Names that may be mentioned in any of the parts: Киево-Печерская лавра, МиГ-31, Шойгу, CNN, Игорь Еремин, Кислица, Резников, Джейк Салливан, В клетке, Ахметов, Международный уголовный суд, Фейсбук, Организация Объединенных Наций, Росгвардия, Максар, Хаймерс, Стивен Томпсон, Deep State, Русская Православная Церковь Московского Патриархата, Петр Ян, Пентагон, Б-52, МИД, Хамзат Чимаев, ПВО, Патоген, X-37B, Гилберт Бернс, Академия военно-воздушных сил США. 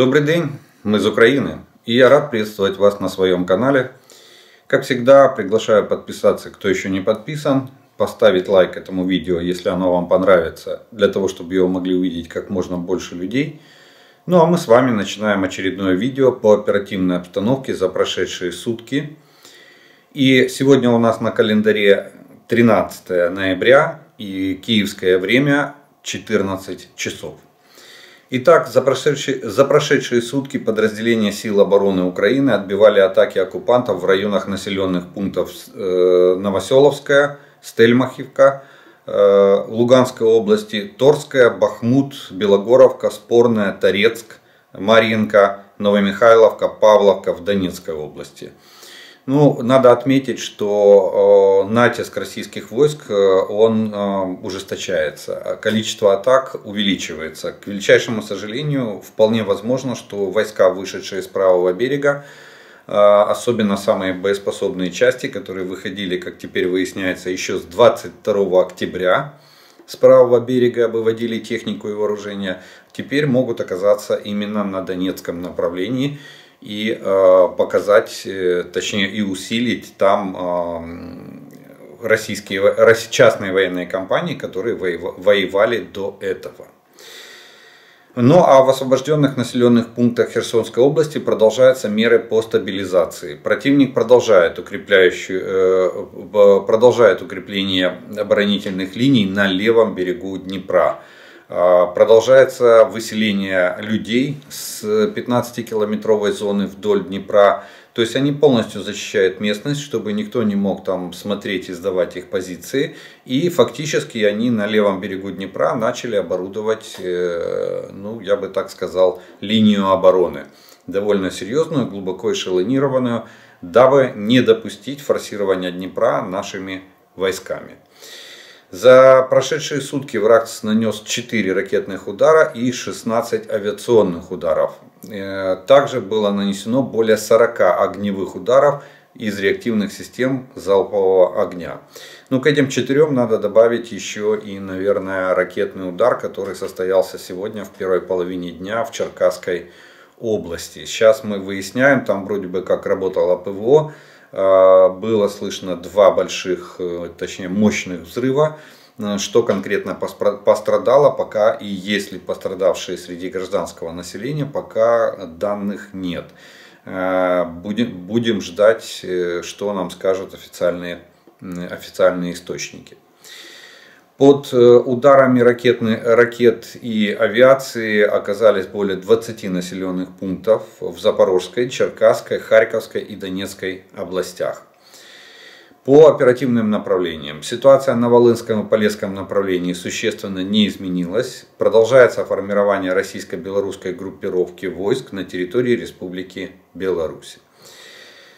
Добрый день, мы из Украины, и я рад приветствовать вас на своем канале. Как всегда, приглашаю подписаться, кто еще не подписан, поставить лайк этому видео, если оно вам понравится, для того, чтобы его могли увидеть как можно больше людей. Ну а мы с вами начинаем очередное видео по оперативной обстановке за прошедшие сутки. И сегодня у нас на календаре 13 ноября и киевское время 14 часов. Итак, за прошедшие сутки подразделения сил обороны Украины отбивали атаки оккупантов в районах населенных пунктов Новоселовская, Стельмахивка, Луганской области, Торская, Бахмут, Белогоровка, Спорная, Торецк, Марьинка, Новомихайловка, Павловка в Донецкой области. Ну, надо отметить, что натиск российских войск, он ужесточается, количество атак увеличивается. К величайшему сожалению, вполне возможно, что войска, вышедшие с правого берега, особенно самые боеспособные части, которые выходили, как теперь выясняется, еще с 22 октября, с правого берега выводили технику и вооружение, теперь могут оказаться именно на Донецком направлении, и показать, точнее и усилить там российские частные военные компании, которые воевали до этого. Ну а в освобожденных населенных пунктах Херсонской области продолжаются меры по стабилизации. Противник продолжает укрепление оборонительных линий на левом берегу Днепра. Продолжается выселение людей с 15-километровой зоны вдоль Днепра. То есть они полностью защищают местность, чтобы никто не мог там смотреть и сдавать их позиции. И фактически они на левом берегу Днепра начали оборудовать, ну я бы так сказал, линию обороны. Довольно серьезную, глубоко эшелонированную, дабы не допустить форсирования Днепра нашими войсками. За прошедшие сутки враг нанес 4 ракетных удара и 16 авиационных ударов. Также было нанесено более 40 огневых ударов из реактивных систем залпового огня. Ну, к этим 4 надо добавить еще и, наверное, ракетный удар, который состоялся сегодня в первой половине дня в Черкасской области. Сейчас мы выясняем, там вроде бы как работало ПВО. Было слышно 2 больших, точнее мощных взрыва. Что конкретно пострадало, пока и есть ли пострадавшие среди гражданского населения, пока данных нет. Будем ждать, что нам скажут официальные источники. Под ударами ракет и авиации оказались более 20 населенных пунктов в Запорожской, Черкасской, Харьковской и Донецкой областях. По оперативным направлениям. Ситуация на Волынском и Полесском направлении существенно не изменилась. Продолжается формирование российско-белорусской группировки войск на территории Республики Беларусь.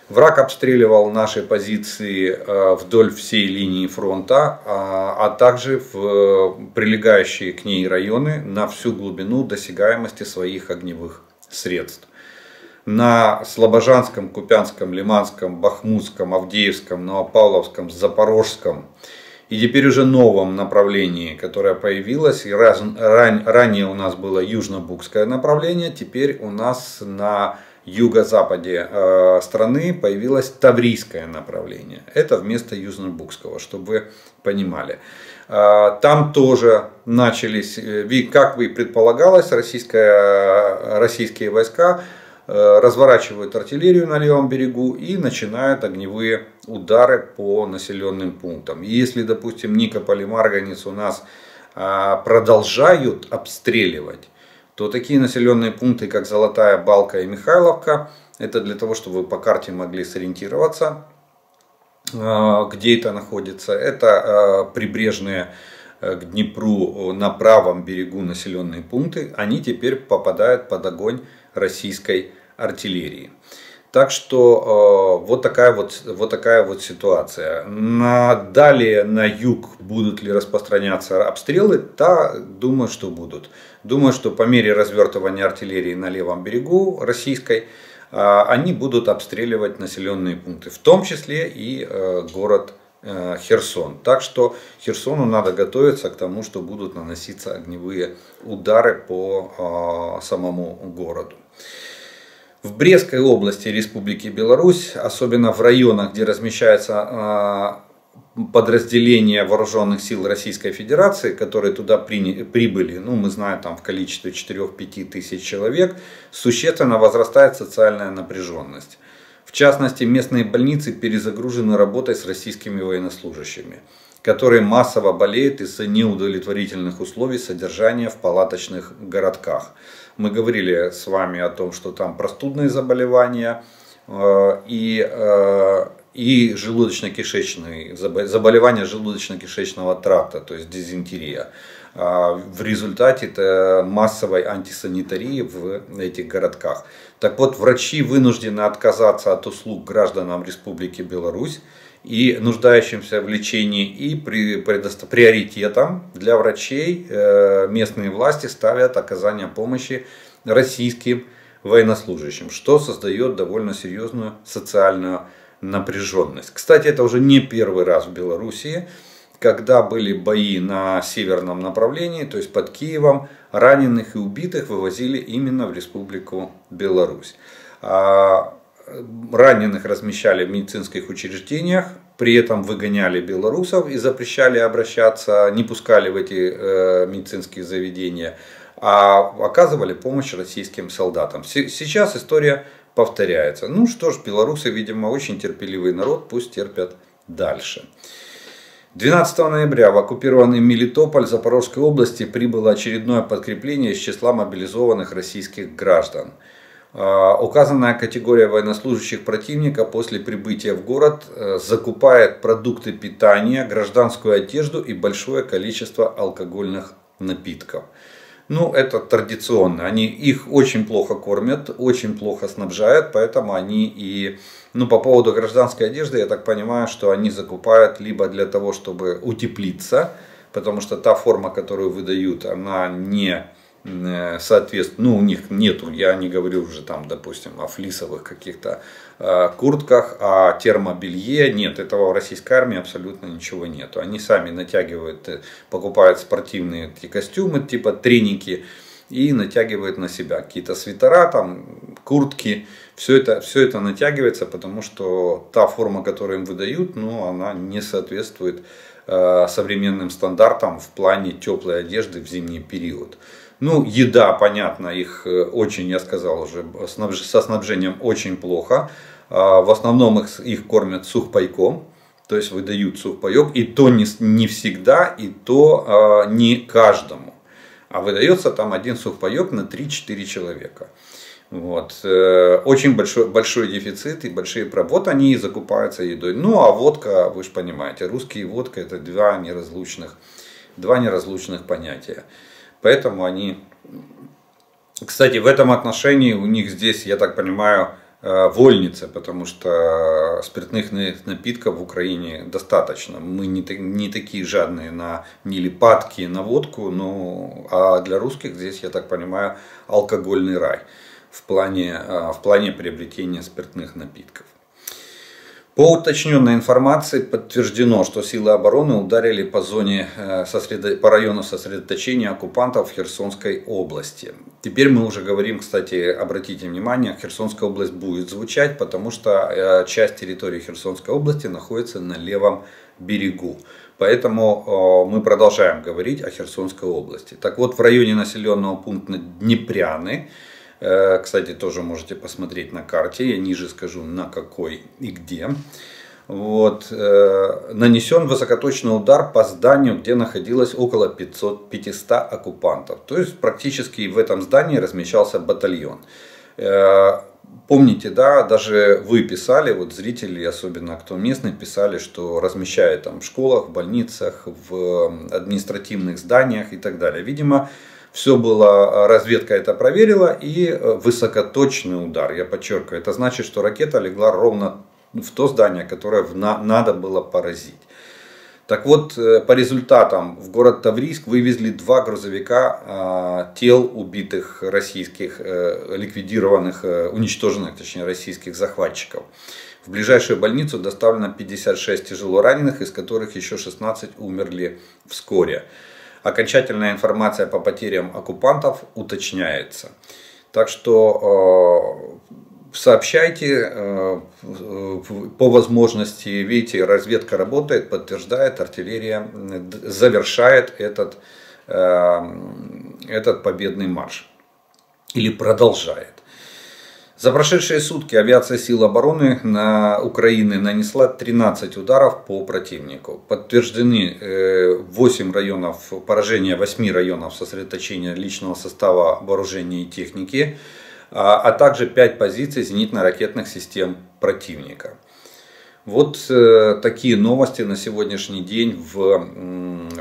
Враг обстреливал наши позиции вдоль всей линии фронта, а также в прилегающие к ней районы на всю глубину досягаемости своих огневых средств. На Слобожанском, Купянском, Лиманском, Бахмутском, Авдеевском, Новопавловском, Запорожском и теперь уже новом направлении, которое появилось. И ранее у нас было южно-букское направление, теперь у нас на юго-западе страны появилось таврийское направление. Это вместо южно-букского, чтобы вы понимали. Там тоже начались, как и предполагалось, российские войска разворачивают артиллерию на левом берегу и начинают огневые удары по населенным пунктам. Если, допустим, Никополь и Марганец у нас продолжают обстреливать, то такие населенные пункты, как Золотая Балка и Михайловка, это для того, чтобы вы по карте могли сориентироваться, где это находится. Это прибрежные к Днепру на правом берегу населенные пункты, они теперь попадают под огонь российской артиллерии. Так что вот такая вот ситуация. Далее на юг будут ли распространяться обстрелы? Да, думаю, что будут. Думаю, что по мере развертывания артиллерии на левом берегу российской, они будут обстреливать населенные пункты, в том числе и город Херсон. Так что Херсону надо готовиться к тому, что будут наноситься огневые удары по самому городу. В Брестской области Республики Беларусь, особенно в районах, где размещается подразделения вооруженных сил Российской Федерации, которые туда прибыли, ну мы знаем, там в количестве 4-5 тысяч человек, существенно возрастает социальная напряженность. В частности, местные больницы перезагружены работой с российскими военнослужащими, которые массово болеют из-за неудовлетворительных условий содержания в палаточных городках. Мы говорили с вами о том, что там простудные заболевания и желудочно-кишечные заболевания желудочно-кишечного тракта, то есть дизентерия. В результате это массовой антисанитарии в этих городках. Так вот, врачи вынуждены отказаться от услуг гражданам Республики Беларусь и нуждающимся в лечении, и приоритетом для врачей местные власти ставят оказание помощи российским военнослужащим, что создает довольно серьезную социальную напряженность. Кстати, это уже не первый раз в Белоруссии, когда были бои на северном направлении, то есть под Киевом, раненых и убитых вывозили именно в Республику Беларусь. Раненых размещали в медицинских учреждениях, при этом выгоняли белорусов и запрещали обращаться, не пускали в эти медицинские заведения, а оказывали помощь российским солдатам. Сейчас история повторяется. Ну что ж, белорусы, видимо, очень терпеливый народ, пусть терпят дальше. 12 ноября в оккупированный Мелитополь Запорожской области прибыло очередное подкрепление из числа мобилизованных российских граждан. Указанная категория военнослужащих противника после прибытия в город закупает продукты питания, гражданскую одежду и большое количество алкогольных напитков. Ну, это традиционно. Их очень плохо кормят, очень плохо снабжают, поэтому они и... Ну, по поводу гражданской одежды, я так понимаю, что они закупают либо для того, чтобы утеплиться, потому что та форма, которую выдают, она не соответствует... Ну, у них нету, я не говорю уже там, допустим, о флисовых каких-то куртках, о термобелье. Нет, этого в российской армии абсолютно ничего нету. Они сами натягивают, покупают спортивные костюмы, типа треники, и натягивают на себя какие-то свитера, там, куртки. Все это натягивается, потому что та форма, которую им выдают, ну, она не соответствует современным стандартам в плане теплой одежды в зимний период. Ну, еда, понятно, их очень, я сказал уже, со снабжением очень плохо. В основном их кормят сухпайком. То есть выдают сухпайок, и то не всегда, и то не каждому. А выдается там один сухпайок на 3-4 человека. Вот. Очень большой дефицит и большие проблемы. Вот они и закупаются едой. Ну а водка, вы же понимаете, русские и водка — это два неразлучных понятия. Поэтому они... Кстати, в этом отношении у них здесь, я так понимаю, вольницы, потому что спиртных напитков в Украине достаточно. Мы не такие жадные на липатки, на водку, но, а для русских здесь, я так понимаю, алкогольный рай в плане приобретения спиртных напитков. По уточненной информации подтверждено, что силы обороны ударили по району сосредоточения оккупантов в Херсонской области. Теперь мы уже говорим, кстати, обратите внимание, Херсонская область будет звучать, потому что часть территории Херсонской области находится на левом берегу. Поэтому мы продолжаем говорить о Херсонской области. Так вот, в районе населенного пункта Днепряны, кстати, тоже можете посмотреть на карте, я ниже скажу, на какой и где. Вот, нанесен высокоточный удар по зданию, где находилось около 500 оккупантов. То есть практически в этом здании размещался батальон. Помните, да, даже вы писали, вот зрители, особенно кто местный, писали, что размещают там в школах, в больницах, в административных зданиях и так далее. Видимо, все было, разведка это проверила, и высокоточный удар, я подчеркиваю, это значит, что ракета легла ровно в то здание, которое надо было поразить. Так вот, по результатам в город Таврийск вывезли 2 грузовика тел убитых российских, ликвидированных, уничтоженных, точнее, российских захватчиков. В ближайшую больницу доставлено 56 тяжело раненых, из которых еще 16 умерли вскоре. Окончательная информация по потерям оккупантов уточняется. Так что сообщайте по возможности. Видите, разведка работает, подтверждает, артиллерия завершает этот победный марш. Или продолжает. За прошедшие сутки авиация сил обороны Украины нанесла 13 ударов по противнику. Подтверждены 8 районов поражения, 8 районов сосредоточения личного состава, вооружения и техники, а также 5 позиций зенитно-ракетных систем противника. Вот такие новости на сегодняшний день в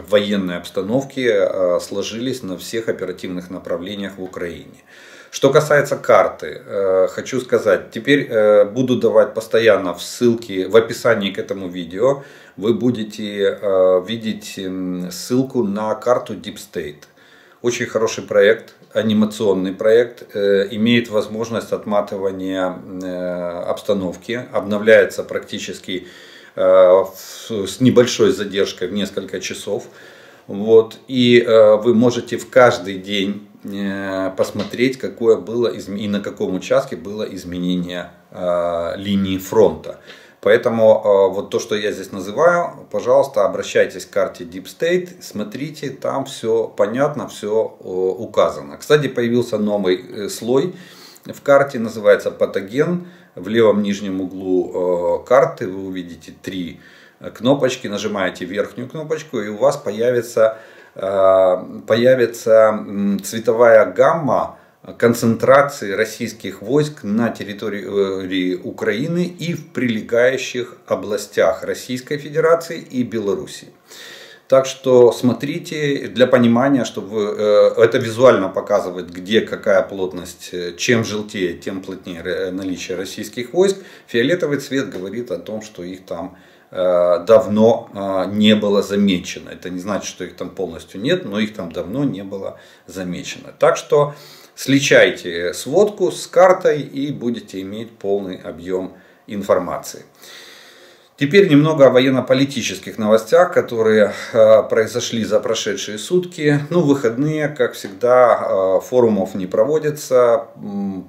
военной обстановке сложились на всех оперативных направлениях в Украине. Что касается карты, хочу сказать, теперь буду давать постоянно ссылки в описании к этому видео. Вы будете видеть ссылку на карту Deep State. Очень хороший проект, анимационный проект, имеет возможность отматывания обстановки, обновляется практически с небольшой задержкой в несколько часов. Вот, и вы можете в каждый день посмотреть, какое было и на каком участке было изменение линии фронта. Поэтому вот то, что я здесь называю, пожалуйста, обращайтесь к карте Deep State, смотрите, там все понятно, все указано. Кстати, появился новый слой в карте, называется Патоген. В левом нижнем углу карты вы увидите 3 кнопочки, нажимаете верхнюю кнопочку, и у вас появится цветовая гамма концентрации российских войск на территории Украины и в прилегающих областях Российской Федерации и Беларуси. Так что смотрите для понимания, чтобы это визуально показывает, где какая плотность, чем желтее, тем плотнее наличие российских войск. Фиолетовый цвет говорит о том, что их там давно не было замечено. Это не значит, что их там полностью нет, но их там давно не было замечено. Так что сличайте сводку с картой и будете иметь полный объем информации. Теперь немного о военно-политических новостях, которые произошли за прошедшие сутки. Ну, выходные, как всегда, форумов не проводится,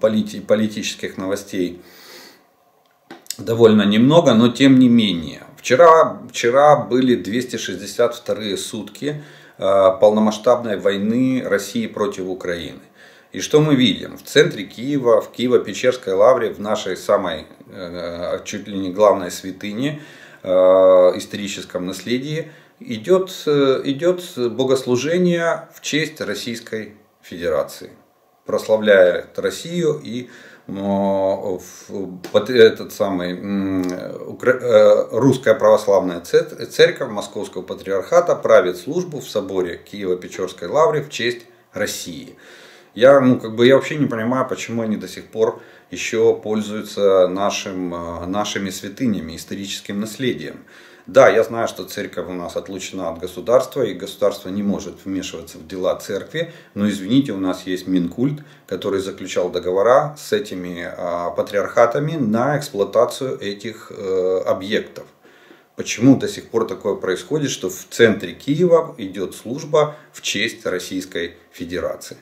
политических новостей довольно немного, но тем не менее. Вчера были 262-е сутки полномасштабной войны России против Украины. И что мы видим? В центре Киева, в Киево-Печерской лавре, в нашей самой, чуть ли не главной святыне, историческом наследии, идет богослужение в честь Российской Федерации, прославляя Россию и Русская Православная Церковь Московского Патриархата правит службу в соборе Киево-Печерской лавры в честь России. Я вообще не понимаю, почему они до сих пор еще пользуются нашими святынями, историческим наследием. Да, я знаю, что церковь у нас отлучена от государства, и государство не может вмешиваться в дела церкви, но, извините, у нас есть Минкульт, который заключал договора с этими патриархатами на эксплуатацию этих объектов. Почему до сих пор такое происходит, что в центре Киева идет служба в честь Российской Федерации?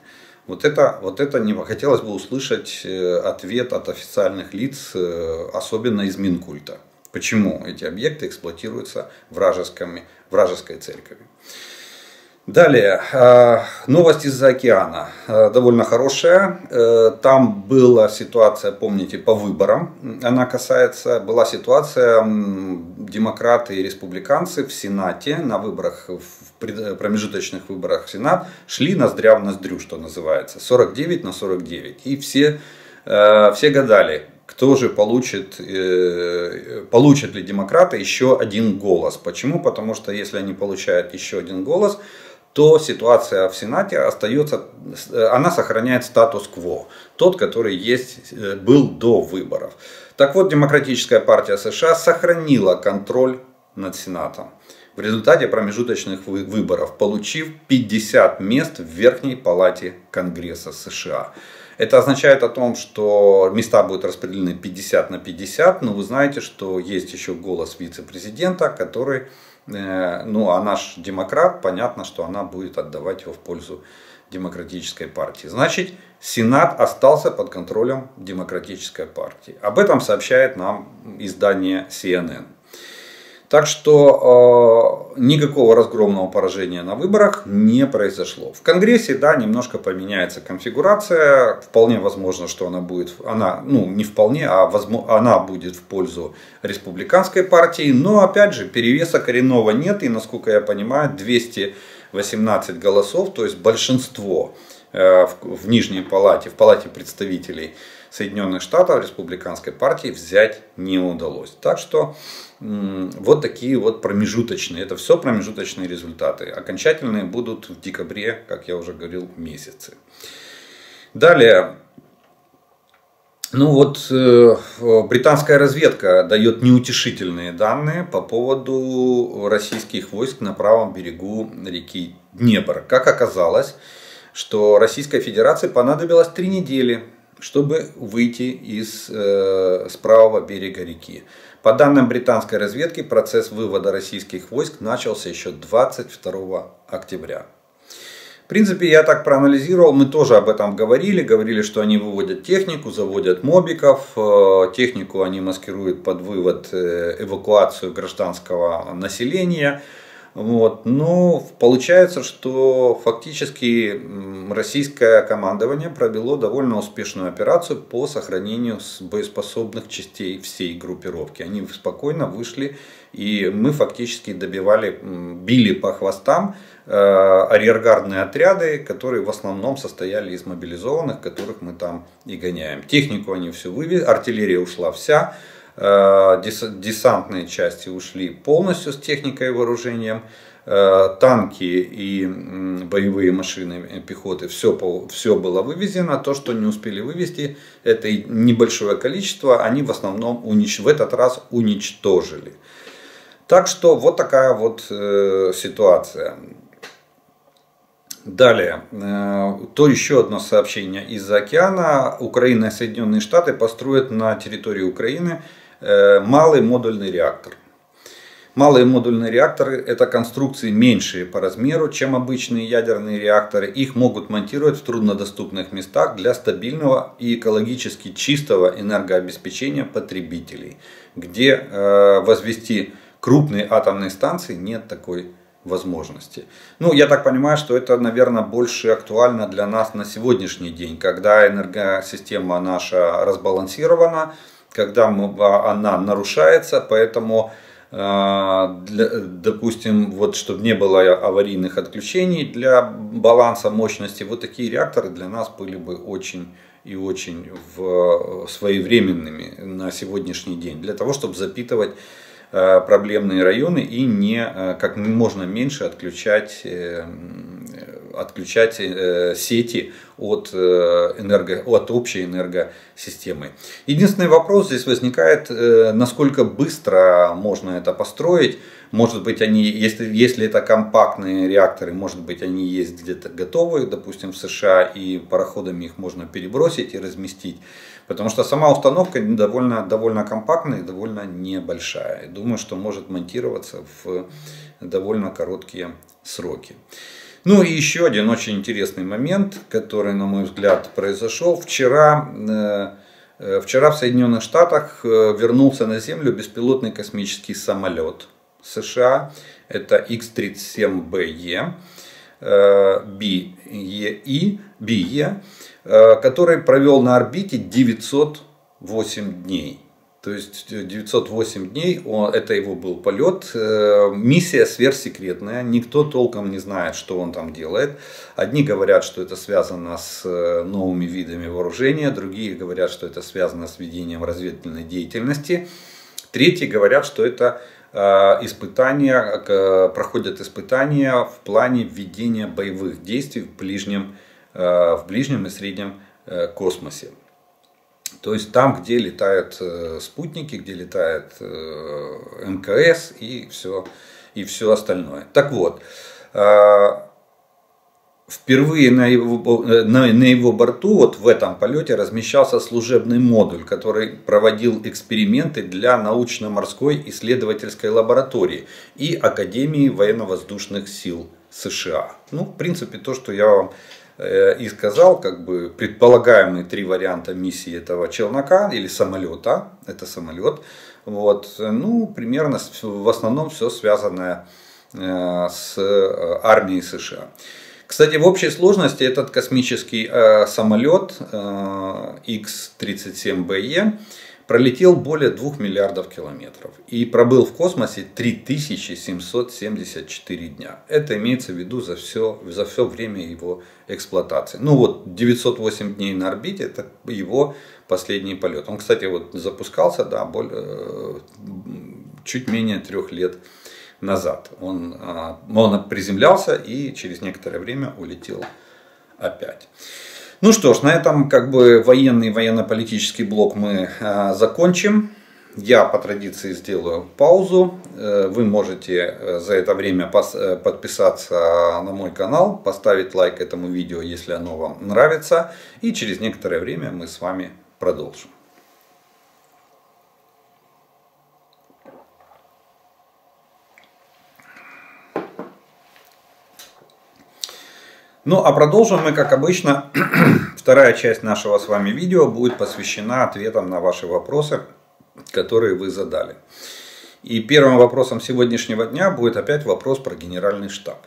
Вот это не хотелось бы услышать ответ от официальных лиц, особенно из Минкульта. Почему эти объекты эксплуатируются вражеской церковью? Далее, новость из-за океана. Довольно хорошая. Там была ситуация, помните, по выборам. Была ситуация, демократы и республиканцы в Сенате, в промежуточных выборах в Сенат, шли ноздря в ноздрю, что называется. 49 на 49. И все гадали, кто же получат ли демократы еще один голос. Почему? Потому что если они получают еще один голос, то ситуация в Сенате сохраняет статус-кво, тот, который был до выборов. Так вот, Демократическая партия США сохранила контроль над Сенатом. в результате промежуточных выборов, получив 50 мест в Верхней Палате Конгресса США. Это означает о том, что места будут распределены 50/50, но вы знаете, что есть еще голос вице-президента, который, а наш демократ, понятно, что она будет отдавать его в пользу демократической партии. Значит, Сенат остался под контролем демократической партии. Об этом сообщает нам издание CNN. Так что никакого разгромного поражения на выборах не произошло. В Конгрессе, да, немножко поменяется конфигурация. Вполне возможно, что она будет, она будет в пользу республиканской партии. Но опять же, перевеса коренного нет. И, насколько я понимаю, 218 голосов, то есть большинство в Нижней Палате, в Палате представителей Соединенных Штатов республиканской партии взять не удалось. Так что вот такие вот промежуточные, это все промежуточные результаты. Окончательные будут в декабре, как я уже говорил, месяцы. Далее. Британская разведка дает неутешительные данные по поводу российских войск на правом берегу реки Днепр. Как оказалось, что Российской Федерации понадобилось 3 недели, чтобы выйти с правого берега реки. По данным британской разведки, процесс вывода российских войск начался еще 22 октября. В принципе, я так проанализировал, мы тоже об этом говорили, что они выводят технику, заводят мобиков, технику они маскируют под вывод, эвакуацию гражданского населения. Но получается, что фактически российское командование провело довольно успешную операцию по сохранению боеспособных частей всей группировки. Они спокойно вышли, и мы фактически били по хвостам арьергардные отряды, которые в основном состояли из мобилизованных, которых мы там и гоняем. Технику они все вывели, артиллерия ушла вся, десантные части ушли полностью с техникой и вооружением, танки и боевые машины пехоты, все было вывезено. То, что не успели вывезти, это небольшое количество, они в основном в этот раз уничтожили. Так что вот такая вот ситуация. Далее, то еще одно сообщение из-за океана. Украина и Соединенные Штаты построят на территории Украины малый модульный реактор. Малые модульные реакторы — это конструкции меньшие по размеру, чем обычные ядерные реакторы. Их могут монтировать в труднодоступных местах для стабильного и экологически чистого энергообеспечения потребителей, где возвести крупные атомные станции нет такой возможности. Я так понимаю, что это, наверное, больше актуально для нас на сегодняшний день, когда энергосистема наша разбалансирована, когда она нарушается, поэтому, допустим, чтобы не было аварийных отключений для баланса мощности, вот такие реакторы для нас были бы очень и очень своевременными на сегодняшний день, для того, чтобы запитывать проблемные районы и как можно меньше отключать сети от общей энергосистемы. Единственный вопрос здесь возникает, насколько быстро можно это построить. Может быть, если это компактные реакторы, может быть, они есть где-то готовые, допустим, в США, и пароходами их можно перебросить и разместить. Потому что сама установка довольно компактная и довольно небольшая. Думаю, что может монтироваться в довольно короткие сроки. И еще один очень интересный момент, который, на мой взгляд, произошел. Вчера в Соединенных Штатах вернулся на Землю беспилотный космический самолет США. Это X-37B, который провел на орбите 908 дней. То есть 908 дней, это его был полет. Миссия сверхсекретная, никто толком не знает, что он там делает. Одни говорят, что это связано с новыми видами вооружения, другие говорят, что это связано с ведением разведывательной деятельности. Третьи говорят, что это проходят испытания в плане ведения боевых действий в ближнем и среднем космосе. То есть там, где летают спутники, где летает МКС и все и все остальное. Так вот, впервые на его борту, вот в этом полете, размещался служебный модуль, который проводил эксперименты для научно-морской исследовательской лаборатории и Академии военно-воздушных сил США. Ну, в принципе, то, что я вам и сказал, как бы предполагаемые три варианта миссии этого челнока или самолета, это самолет, вот, ну, примерно в основном все связанное с армией США. Кстати, в общей сложности этот космический самолет X-37B пролетел более 2 миллиардов километров и пробыл в космосе 3774 дня. Это имеется в виду за все время его эксплуатации. Ну вот 908 дней на орбите, это его последний полет. Он, кстати, вот запускался, да, чуть менее 3 лет назад. Он приземлялся и через некоторое время улетел опять. Ну что ж, на этом как бы военный, военно-политический блок мы закончим. Я по традиции сделаю паузу. Вы можете за это время подписаться на мой канал, поставить лайк этому видео, если оно вам нравится. И через некоторое время мы с вами продолжим. Ну а продолжим мы, как обычно, вторая часть нашего с вами видео будет посвящена ответам на ваши вопросы, которые вы задали. И первым вопросом сегодняшнего дня будет опять вопрос про Генеральный штаб.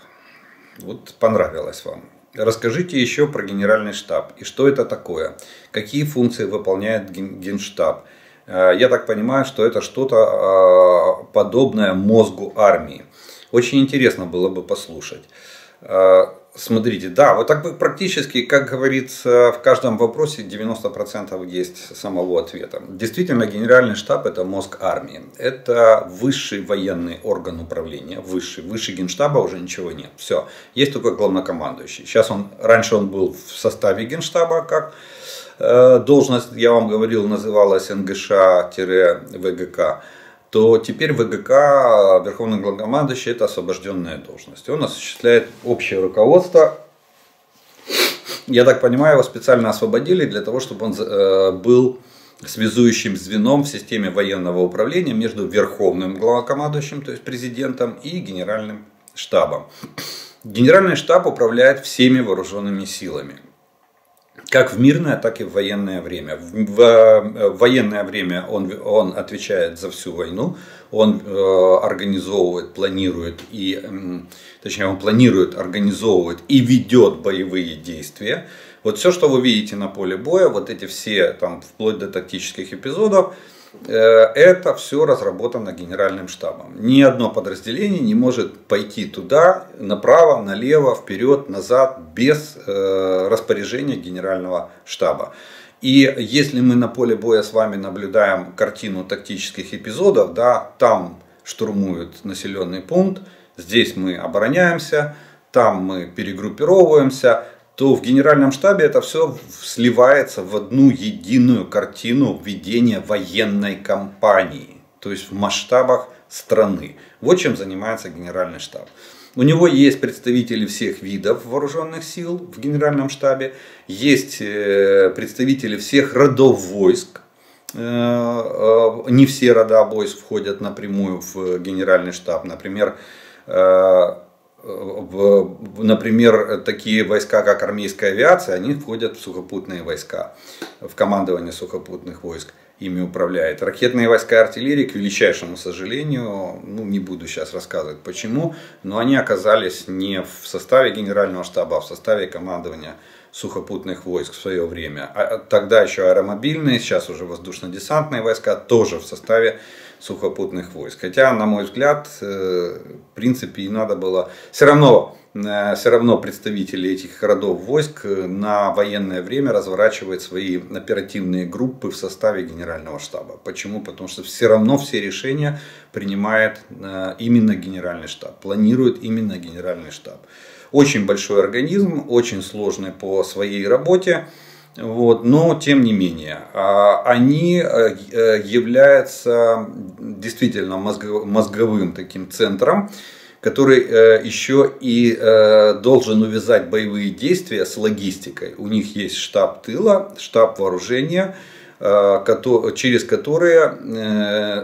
Вот понравилось вам. Расскажите еще про Генеральный штаб и что это такое, какие функции выполняет Генштаб. Я так понимаю, что это что-то подобное мозгу армии. Очень интересно было бы послушать. Смотрите, да, вот так бы практически, как говорится, в каждом вопросе 90% есть самого ответа. Действительно, Генеральный штаб – это мозг армии. Это высший военный орган управления, высший. Выше Генштаба уже ничего нет. Все, есть только главнокомандующий. Сейчас раньше он был в составе Генштаба, как должность, я вам говорил, называлась НГШ-ВГК. То теперь ВГК, Верховный главнокомандующий, это освобожденная должность. Он осуществляет общее руководство. Я так понимаю, его специально освободили для того, чтобы он был связующим звеном в системе военного управления между Верховным главнокомандующим, то есть президентом, и Генеральным штабом. Генеральный штаб управляет всеми вооруженными силами. Как в мирное, так и в военное время. В военное время он отвечает за всю войну, он организовывает, планирует организовывает и ведет боевые действия. Вот все, что вы видите на поле боя, вот эти все, там, вплоть до тактических эпизодов, это все разработано Генеральным штабом. Ни одно подразделение не может пойти туда, направо, налево, вперед, назад, без распоряжения Генерального штаба. И если мы на поле боя с вами наблюдаем картину тактических эпизодов, да, там штурмуют населенный пункт, здесь мы обороняемся, там мы перегруппировываемся, то в Генеральном штабе это все сливается в одну единую картину ведения военной кампании, то есть в масштабах страны. Вот чем занимается Генеральный штаб. У него есть представители всех видов вооруженных сил в Генеральном штабе, есть представители всех родов войск. Не все рода войск входят напрямую в Генеральный штаб, например, такие войска, как армейская авиация, они входят в сухопутные войска, в командование сухопутных войск ими управляет. Ракетные войска и артиллерии, к величайшему сожалению, ну, не буду сейчас рассказывать почему, но они оказались не в составе Генерального штаба, а в составе командования сухопутных войск в свое время. А тогда еще аэромобильные, сейчас уже воздушно-десантные войска тоже в составе сухопутных войск. Хотя, на мой взгляд, в принципе, и надо было... Все равно представители этих родов войск на военное время разворачивают свои оперативные группы в составе Генерального штаба. Почему? Потому что все равно все решения принимает именно Генеральный штаб, планирует именно Генеральный штаб. Очень большой организм, очень сложный по своей работе. Вот, но тем не менее, они являются действительно мозговым таким центром, который еще и должен увязать боевые действия с логистикой. У них есть штаб тыла, штаб вооружения, через которые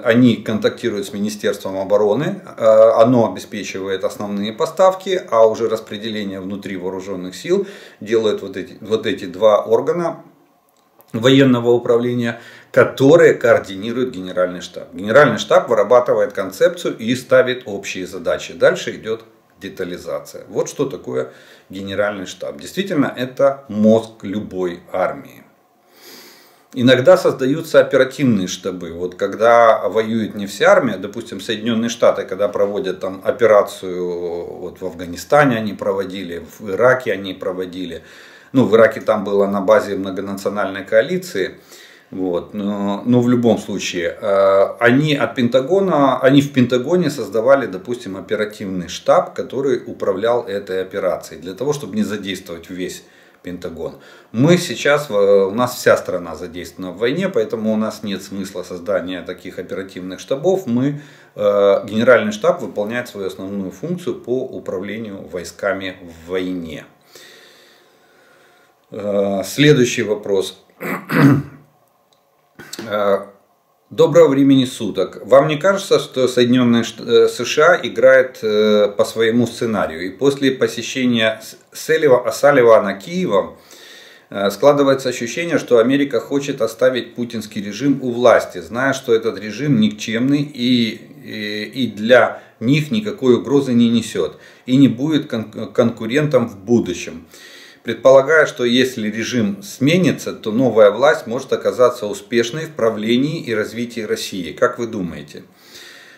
они контактируют с Министерством обороны, оно обеспечивает основные поставки, а уже распределение внутри вооруженных сил делают вот эти два органа военного управления, которые координируют Генеральный штаб. Генеральный штаб вырабатывает концепцию и ставит общие задачи. Дальше идет детализация. Вот что такое Генеральный штаб. Действительно, это мозг любой армии. Иногда создаются оперативные штабы. Вот когда воюет не вся армия, допустим, Соединенные Штаты, когда проводят там операцию, вот в Афганистане они проводили, в Ираке они проводили. Ну, в Ираке там было на базе многонациональной коалиции. Вот. Но в любом случае, они в Пентагоне создавали, допустим, оперативный штаб, который управлял этой операцией, для того, чтобы не задействовать весь Пентагон. У нас вся страна задействована в войне, поэтому у нас нет смысла создания таких оперативных штабов. Генеральный штаб выполняет свою основную функцию по управлению войсками в войне. Следующий вопрос. Доброго времени суток. Вам не кажется, что Соединенные США играют по своему сценарию? И после посещения Салливана Киева складывается ощущение, что Америка хочет оставить путинский режим у власти, зная, что этот режим никчемный и для них никакой угрозы не несет и не будет конкурентом в будущем. Предполагая, что если режим сменится, то новая власть может оказаться успешной в правлении и развитии России. Как вы думаете?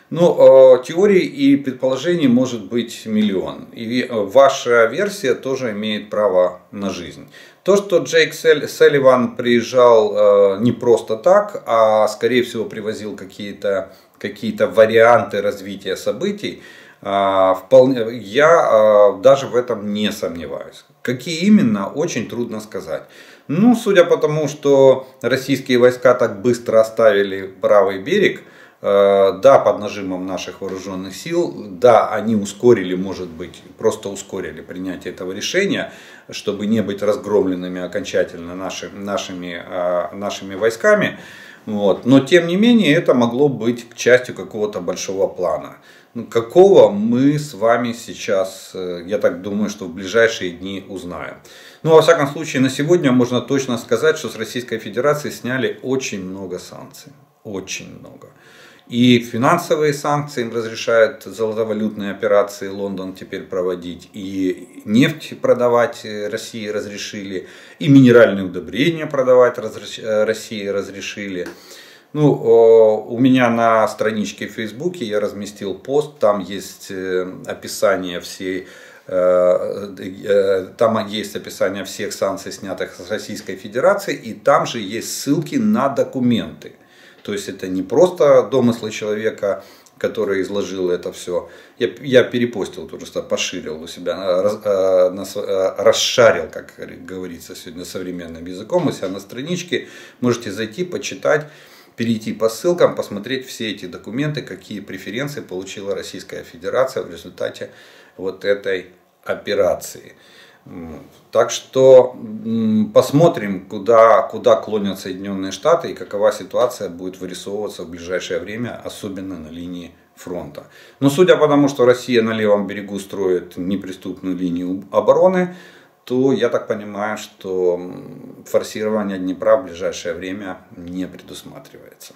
Ну, теорий и предположений может быть миллион. И ваша версия тоже имеет право на жизнь. То, что Джейк Салливан приезжал не просто так, а скорее всего привозил какие-то варианты развития событий, я даже в этом не сомневаюсь. Какие именно, очень трудно сказать. Ну, судя по тому, что российские войска так быстро оставили правый берег, да, под нажимом наших вооруженных сил, да, они ускорили, может быть, просто ускорили принятие этого решения, чтобы не быть разгромленными окончательно нашими войсками. Вот. Но, тем не менее, это могло быть частью какого-то большого плана. Какого мы с вами сейчас, я так думаю, что в ближайшие дни узнаем. Но, во всяком случае, на сегодня можно точно сказать, что с Российской Федерации сняли очень много санкций. Очень много. И финансовые санкции им разрешают золотовалютные операции Лондон теперь проводить. И нефть продавать России разрешили. И минеральные удобрения продавать России разрешили. Ну, у меня на страничке в Фейсбуке я разместил пост, там есть описание всех санкций, снятых с Российской Федерации, и там же есть ссылки на документы. То есть это не просто домыслы человека, который изложил это все. Я перепостил, просто поширил у себя, расшарил, как говорится сегодня современным языком, у себя на страничке. Можете зайти, почитать. Перейти по ссылкам, посмотреть все эти документы, какие преференции получила Российская Федерация в результате вот этой операции. Так что посмотрим, куда клонят Соединенные Штаты и какова ситуация будет вырисовываться в ближайшее время, особенно на линии фронта. Но судя по тому, что Россия на левом берегу строит неприступную линию обороны, то я так понимаю, что форсирование Днепра в ближайшее время не предусматривается.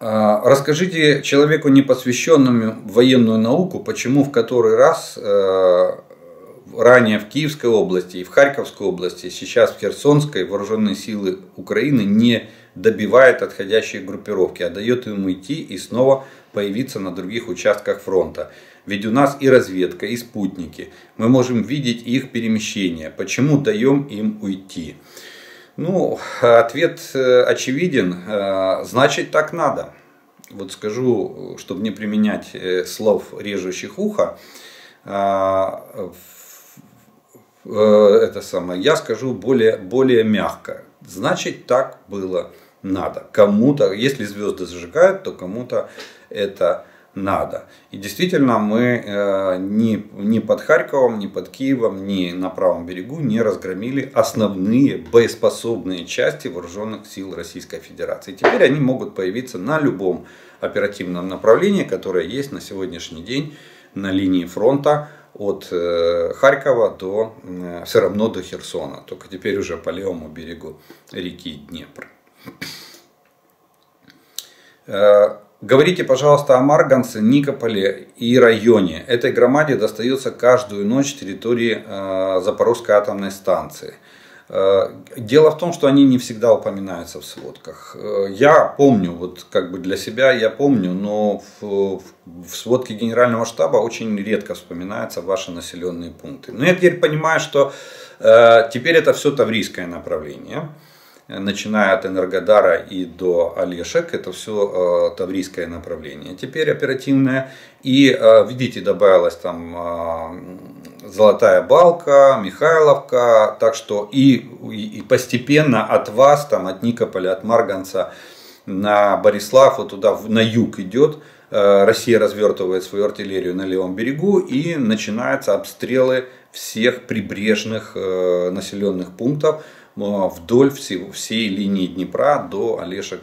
Расскажите человеку, непосвященному в военную науку, почему в который раз ранее в Киевской области и в Харьковской области, сейчас в Херсонской, вооруженные силы Украины не добивают отходящие группировки, а дает им уйти и снова появиться на других участках фронта. Ведь у нас и разведка, и спутники. Мы можем видеть их перемещение. Почему даем им уйти? Ну, ответ очевиден. Значит, так надо. Вот скажу, чтобы не применять слов, режущих ухо. Я скажу более мягко. Значит, так было. надо. Кому-то, если звезды зажигают, то кому-то это надо. И действительно, мы ни под Харьковом, ни под Киевом, ни на правом берегу не разгромили основные боеспособные части вооруженных сил Российской Федерации. Теперь они могут появиться на любом оперативном направлении, которое есть на сегодняшний день на линии фронта от Харькова до, все равно до Херсона, только теперь уже по левому берегу реки Днепр. Говорите, пожалуйста, о Марганце, Никополе и районе. Этой громаде достается каждую ночь территории Запорожской атомной станции. Дело в том, что они не всегда упоминаются в сводках. Я помню, вот как бы для себя я помню, но в сводке Генерального штаба очень редко вспоминаются ваши населенные пункты. Но я теперь понимаю, что теперь это все таврийское направление. Начиная от Энергодара и до Олешек, это все таврийское направление, теперь оперативное. И, видите, добавилась там Золотая Балка, Михайловка, так что и постепенно от вас, там, от Никополя, от Марганца на Борислав, вот туда на юг идет. Россия развертывает свою артиллерию на левом берегу, и начинаются обстрелы всех прибрежных населенных пунктов вдоль всей линии Днепра до Олешек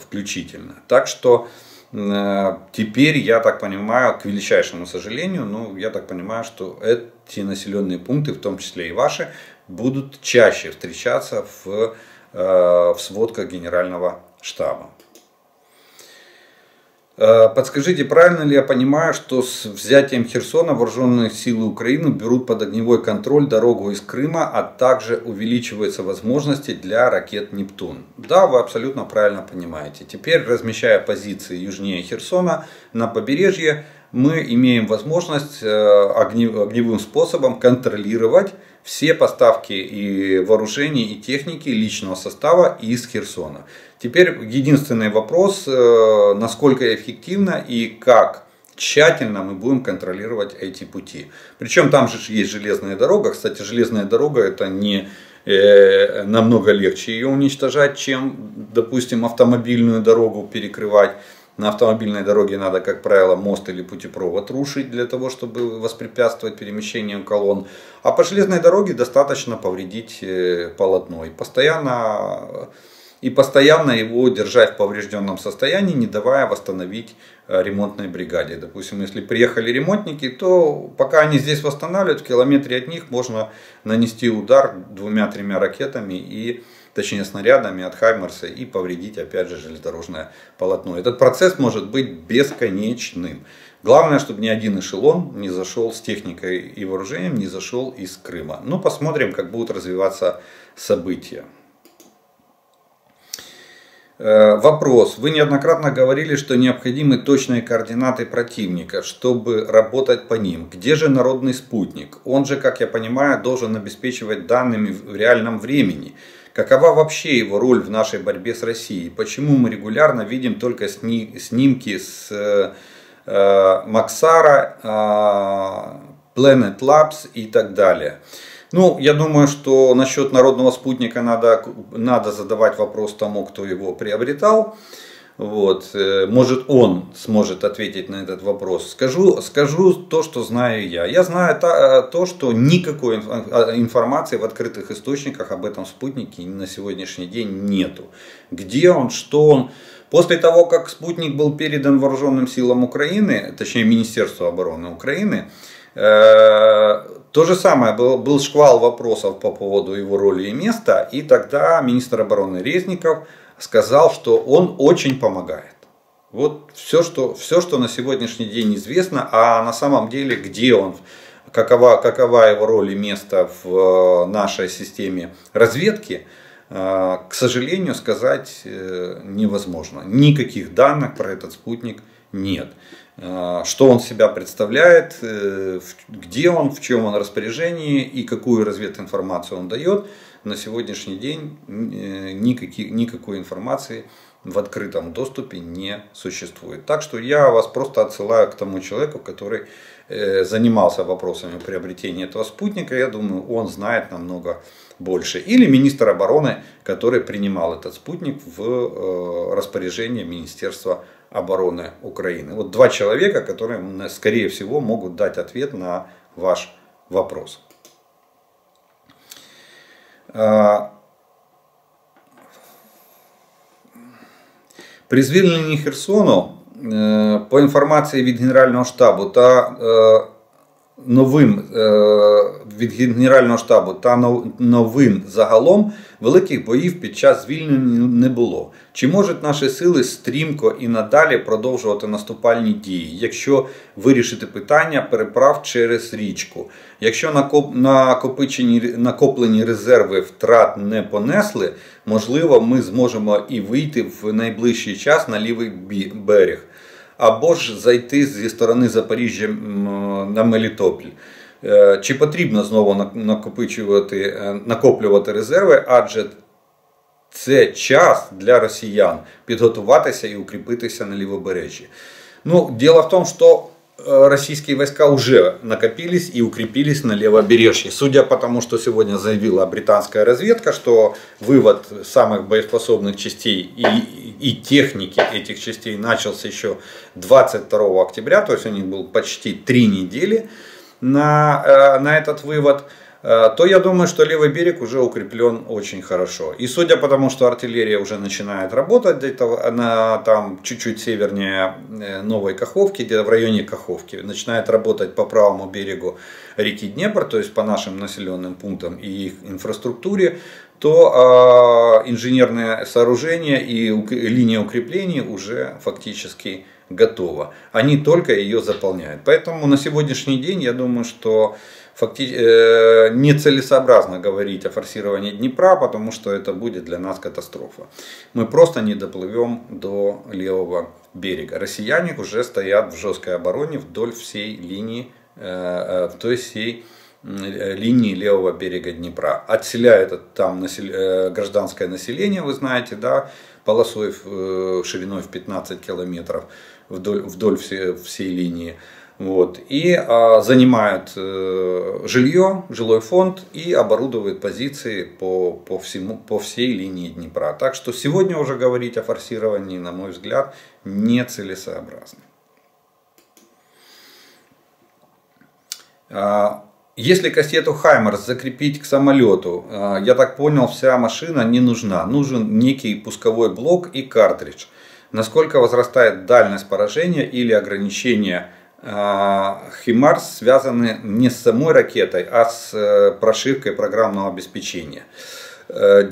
включительно. Так что теперь, я так понимаю, к величайшему сожалению, ну, я так понимаю, что эти населенные пункты, в том числе и ваши, будут чаще встречаться в сводках Генерального штаба. Подскажите, правильно ли я понимаю, что с взятием Херсона вооруженные силы Украины берут под огневой контроль дорогу из Крыма, а также увеличиваются возможности для ракет «Нептун»? Да, вы абсолютно правильно понимаете. Теперь, размещая позиции южнее Херсона на побережье, мы имеем возможность огневым способом контролировать все поставки и вооружений, и техники, и личного состава из Херсона. Теперь единственный вопрос, насколько эффективно и как тщательно мы будем контролировать эти пути. Причем там же есть железная дорога. Кстати, железная дорога — это не намного легче ее уничтожать, чем, допустим, автомобильную дорогу перекрывать. На автомобильной дороге надо, как правило, мост или путепровод рушить для того, чтобы воспрепятствовать перемещению колонн. А по железной дороге достаточно повредить полотно и постоянно его держать в поврежденном состоянии, не давая восстановить ремонтной бригаде. Допустим, если приехали ремонтники, то пока они здесь восстанавливают, в километре от них можно нанести удар 2-3 ракетами и... точнее снарядами от Хаймерса, и повредить опять же железнодорожное полотно. Этот процесс может быть бесконечным. Главное, чтобы ни один эшелон не зашел с техникой и вооружением, не зашел из Крыма. Ну, посмотрим, как будут развиваться события. Вопрос. Вы неоднократно говорили, что необходимы точные координаты противника, чтобы работать по ним. Где же народный спутник? Он же, как я понимаю, должен обеспечивать данными в реальном времени. Какова вообще его роль в нашей борьбе с Россией? Почему мы регулярно видим только снимки с Максара, Planet Labs и так далее? Ну, я думаю, что насчет народного спутника надо задавать вопрос тому, кто его приобретал. Вот. Может, он сможет ответить на этот вопрос. Скажу то, что знаю я. Я знаю то, что никакой информации в открытых источниках об этом спутнике на сегодняшний день нету. Где он, что он. После того, как спутник был передан вооруженным силам Украины, точнее Министерству обороны Украины, то же самое, был шквал вопросов по поводу его роли и места, и тогда министр обороны Резников сказал, что он очень помогает. Вот все, что на сегодняшний день известно, а на самом деле, где он, какова его роль и место в нашей системе разведки, к сожалению, сказать невозможно. Никаких данных про этот спутник нет. Что он себя представляет, где он, в чем он распоряжении и какую развединформацию он дает, на сегодняшний день никакой информации в открытом доступе не существует. Так что я вас просто отсылаю к тому человеку, который занимался вопросами приобретения этого спутника. Я думаю, он знает намного больше. Или министр обороны, который принимал этот спутник в распоряжении Министерства обороны Украины. Вот два человека, которые, скорее всего, могут дать ответ на ваш вопрос. При звільненні Херсону, по інформації від Генерального штабу та новин загалом, великих боїв під час звільнення не було. Чи можуть наші сили стрімко і надалі продовжувати наступальні дії, якщо вирішити питання переправ через річку? Якщо накоплені резерви втрат не понесли, можливо, ми зможемо і вийти в найближчий час на лівий берег. Або ж зайти зі сторони Запоріжжя на Мелітополь. Чи потрібно знову накоплювати резерви, адже це час для росіян підготуватися і укріпитися на лівобережжі. Ну, дело в том, что российские войска уже накопились и укрепились на левобережье. Судя по тому, что сегодня заявила британская разведка, что вывод самых боеспособных частей и техники этих частей начался еще 22 октября, то есть у них было почти 3 недели на этот вывод, то я думаю, что левый берег уже укреплен очень хорошо. И судя по тому, что артиллерия уже начинает работать где-то там чуть-чуть севернее Новой Каховки, где-то в районе Каховки, начинает работать по правому берегу реки Днепр, то есть по нашим населенным пунктам и их инфраструктуре, то инженерное сооружение и линия укреплений уже фактически готова. Они только ее заполняют. Поэтому на сегодняшний день я думаю, что нецелесообразно говорить о форсировании Днепра, потому что это будет для нас катастрофа. Мы просто не доплывем до левого берега. Россияне уже стоят в жесткой обороне вдоль всей линии, левого берега Днепра. Отселяют там гражданское население, вы знаете, да, полосой шириной в 15 километров вдоль всей линии. Вот. И занимают жилье, жилой фонд и оборудуют позиции по всей линии Днепра. Так что сегодня уже говорить о форсировании, на мой взгляд, нецелесообразно. Если кассету «Хаймерс» закрепить к самолету, я так понял, вся машина не нужна. Нужен некий пусковой блок и картридж. Насколько возрастает дальность поражения или ограничение «Хаймерс» связаны не с самой ракетой, а с прошивкой программного обеспечения.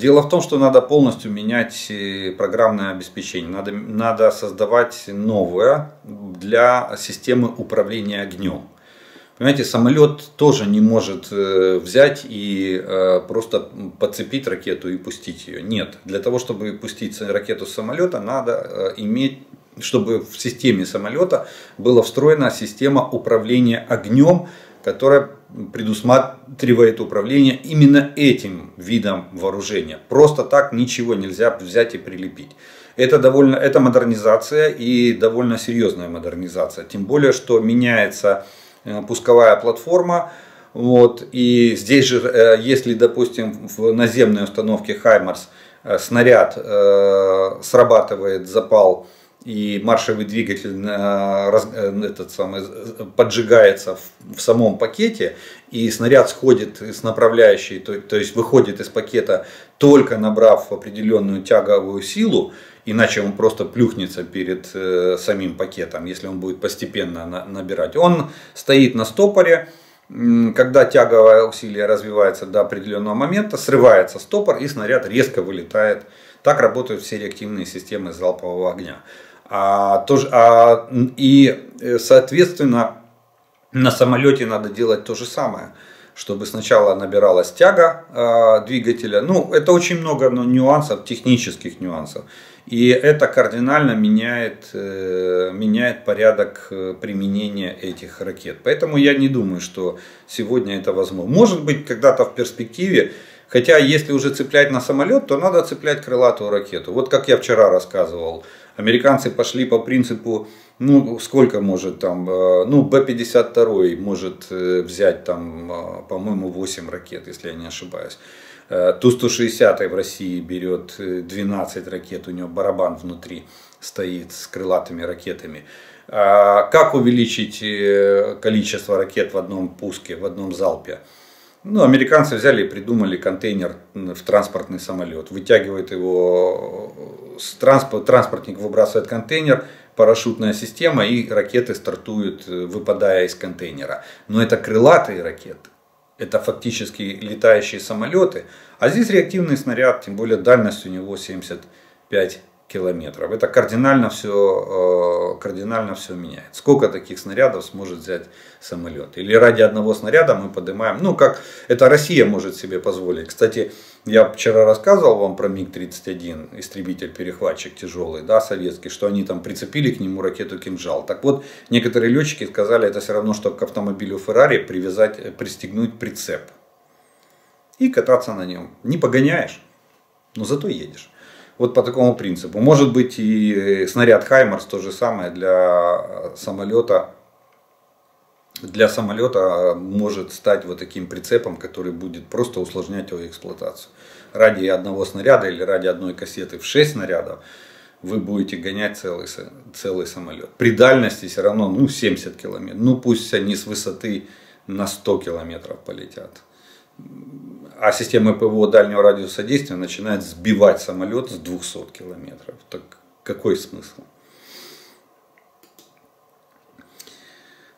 Дело в том, что надо полностью менять программное обеспечение. Надо создавать новое для системы управления огнем. Понимаете, самолет тоже не может взять и просто подцепить ракету и пустить ее. Нет, для того, чтобы пустить ракету с самолета, надо иметь, чтобы в системе самолета была встроена система управления огнем, которая предусматривает управление именно этим видом вооружения. Просто так ничего нельзя взять и прилепить. Это модернизация и довольно серьезная модернизация. Тем более, что меняется пусковая платформа. Вот, и здесь же, если, допустим, в наземной установке «Хаймерс» снаряд срабатывает запал, и маршевый двигатель поджигается в самом пакете, и снаряд сходит с направляющей, то есть выходит из пакета, только набрав определенную тяговую силу, иначе он просто плюхнется перед самим пакетом, если он будет постепенно набирать. Он стоит на стопоре, когда тяговое усилие развивается до определенного момента, срывается стопор, и снаряд резко вылетает. Так работают все реактивные системы залпового огня. Соответственно, на самолете надо делать то же самое, чтобы сначала набиралась тяга двигателя. Ну, это очень много нюансов, технических нюансов. И это кардинально меняет порядок применения этих ракет. Поэтому я не думаю, что сегодня это возможно. Может быть, когда-то в перспективе. Хотя, если уже цеплять на самолет, то надо цеплять крылатую ракету. Вот как я вчера рассказывал, американцы пошли по принципу, ну, сколько может там, ну, Б-52 может взять там, по-моему, 8 ракет, если я не ошибаюсь. Ту-160 в России берет 12 ракет, у него барабан внутри стоит с крылатыми ракетами. Как увеличить количество ракет в одном пуске, в одном залпе? Ну, американцы взяли и придумали контейнер в транспортный самолет. Вытягивает его, транспортник выбрасывает контейнер, парашютная система, и ракеты стартуют, выпадая из контейнера. Но это крылатые ракеты, это фактически летающие самолеты. А здесь реактивный снаряд, тем более дальность у него 75 километров. Это кардинально все меняет. Сколько таких снарядов сможет взять самолет? Или ради одного снаряда мы поднимаем, ну как это Россия может себе позволить. Кстати, я вчера рассказывал вам про МиГ-31, истребитель-перехватчик тяжелый, да, советский, что они там прицепили к нему ракету «Кинжал». Так вот, некоторые летчики сказали, это все равно, что к автомобилю Феррари пристегнуть прицеп и кататься на нем. Не погоняешь, но зато едешь. Вот по такому принципу. Может быть, и снаряд «Хаймарс» то же самое для самолета может стать вот таким прицепом, который будет просто усложнять его эксплуатацию. Ради одного снаряда или ради одной кассеты в 6 снарядов вы будете гонять целый самолет. При дальности все равно, ну, 70 километров. Ну, пусть они с высоты на 100 километров полетят. А система ПВО дальнего радиуса действия начинает сбивать самолет с 200 километров. Так какой смысл?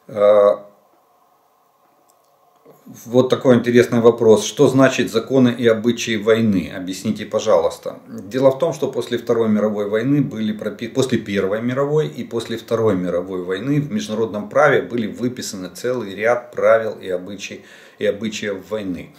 Вот такой интересный вопрос. Что значит законы и обычаи войны? Объясните, пожалуйста. Дело в том, что после Второй мировой войны были после Первой мировой и после Второй мировой войны в международном праве были выписаны целый ряд правил и обычаев войны,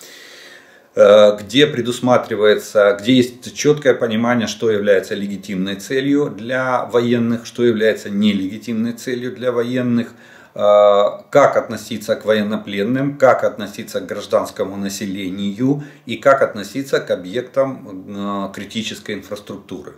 где предусматривается, где есть четкое понимание, что является легитимной целью для военных, что является нелегитимной целью для военных, как относиться к военнопленным, как относиться к гражданскому населению и как относиться к объектам критической инфраструктуры.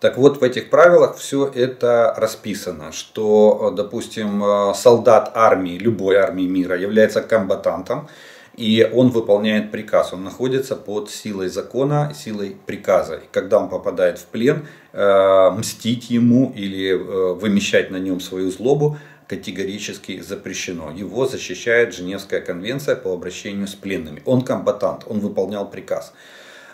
Так вот, в этих правилах все это расписано, что, допустим, солдат армии, любой армии мира является комбатантом, и он выполняет приказ, он находится под силой закона, силой приказа. И когда он попадает в плен, мстить ему или вымещать на нем свою злобу категорически запрещено. Его защищает Женевская конвенция по обращению с пленными. Он комбатант, он выполнял приказ.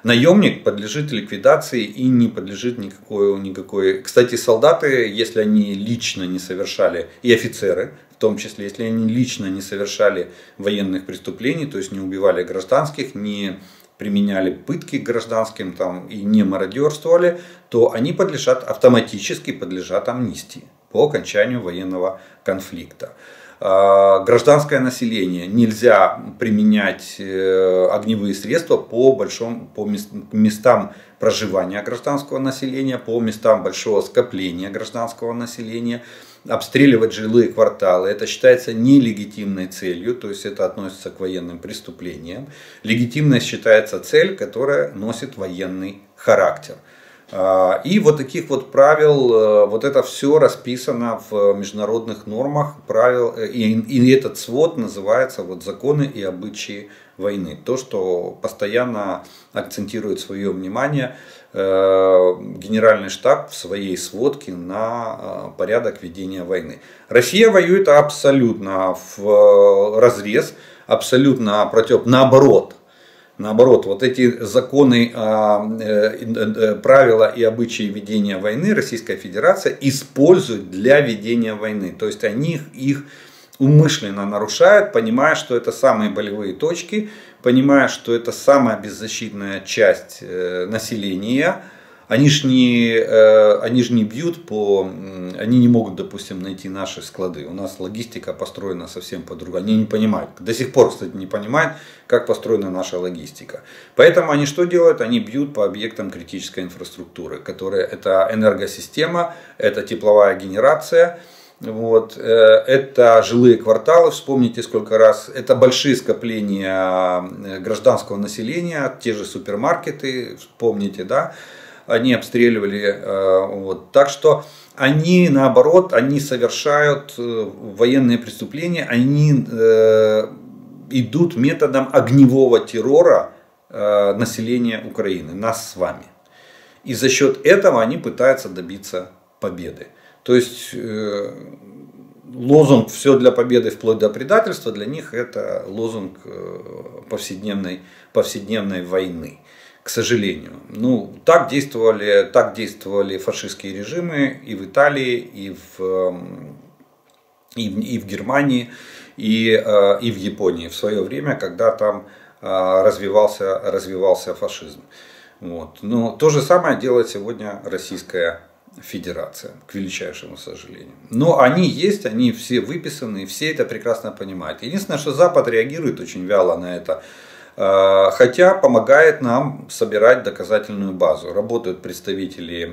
Наемник подлежит ликвидации и не подлежит никакой... Кстати, солдаты, если они лично не совершали, и офицеры, в том числе, если они лично не совершали военных преступлений, то есть не убивали гражданских, не применяли пытки к гражданским там, и не мародерствовали, то они автоматически подлежат амнистии по окончанию военного конфликта. Гражданское население нельзя применять огневые средства по местам проживания гражданского населения, по местам большого скопления гражданского населения, обстреливать жилые кварталы. Это считается нелегитимной целью, то есть это относится к военным преступлениям. Легитимной считается цель, которая носит военный характер. И вот таких вот правил, вот это все расписано в международных нормах, правил, и этот свод называется вот законы и обычаи войны. То, что постоянно акцентирует свое внимание Генеральный штаб в своей сводке на порядок ведения войны. Россия воюет абсолютно в разрез, абсолютно наоборот. Наоборот, вот эти законы, правила и обычаи ведения войны Российская Федерация использует для ведения войны. То есть они их умышленно нарушают, понимая, что это самые болевые точки, понимая, что это самая беззащитная часть населения. Они же не бьют по... Они не могут, допустим, найти наши склады. У нас логистика построена совсем по-другому. Они не понимают. До сих пор, кстати, не понимают, как построена наша логистика. Поэтому они что делают? Они бьют по объектам критической инфраструктуры, которые это энергосистема, это тепловая генерация, вот, это жилые кварталы, вспомните сколько раз, это большие скопления гражданского населения, те же супермаркеты, вспомните, да, они обстреливали, вот. Так что они, наоборот, они совершают военные преступления, они идут методом огневого террора населения Украины, нас с вами. И за счет этого они пытаются добиться победы. То есть лозунг «все для победы вплоть до предательства» для них это лозунг повседневной войны. К сожалению. Ну, так действовали фашистские режимы и в Италии, и в Германии, и в Японии в свое время, когда там развивался фашизм. Вот. Но то же самое делает сегодня Российская Федерация, к величайшему сожалению. Но они есть, они все выписаны, все это прекрасно понимают. Единственное, что Запад реагирует очень вяло на это. Хотя помогает нам собирать доказательную базу. Работают представители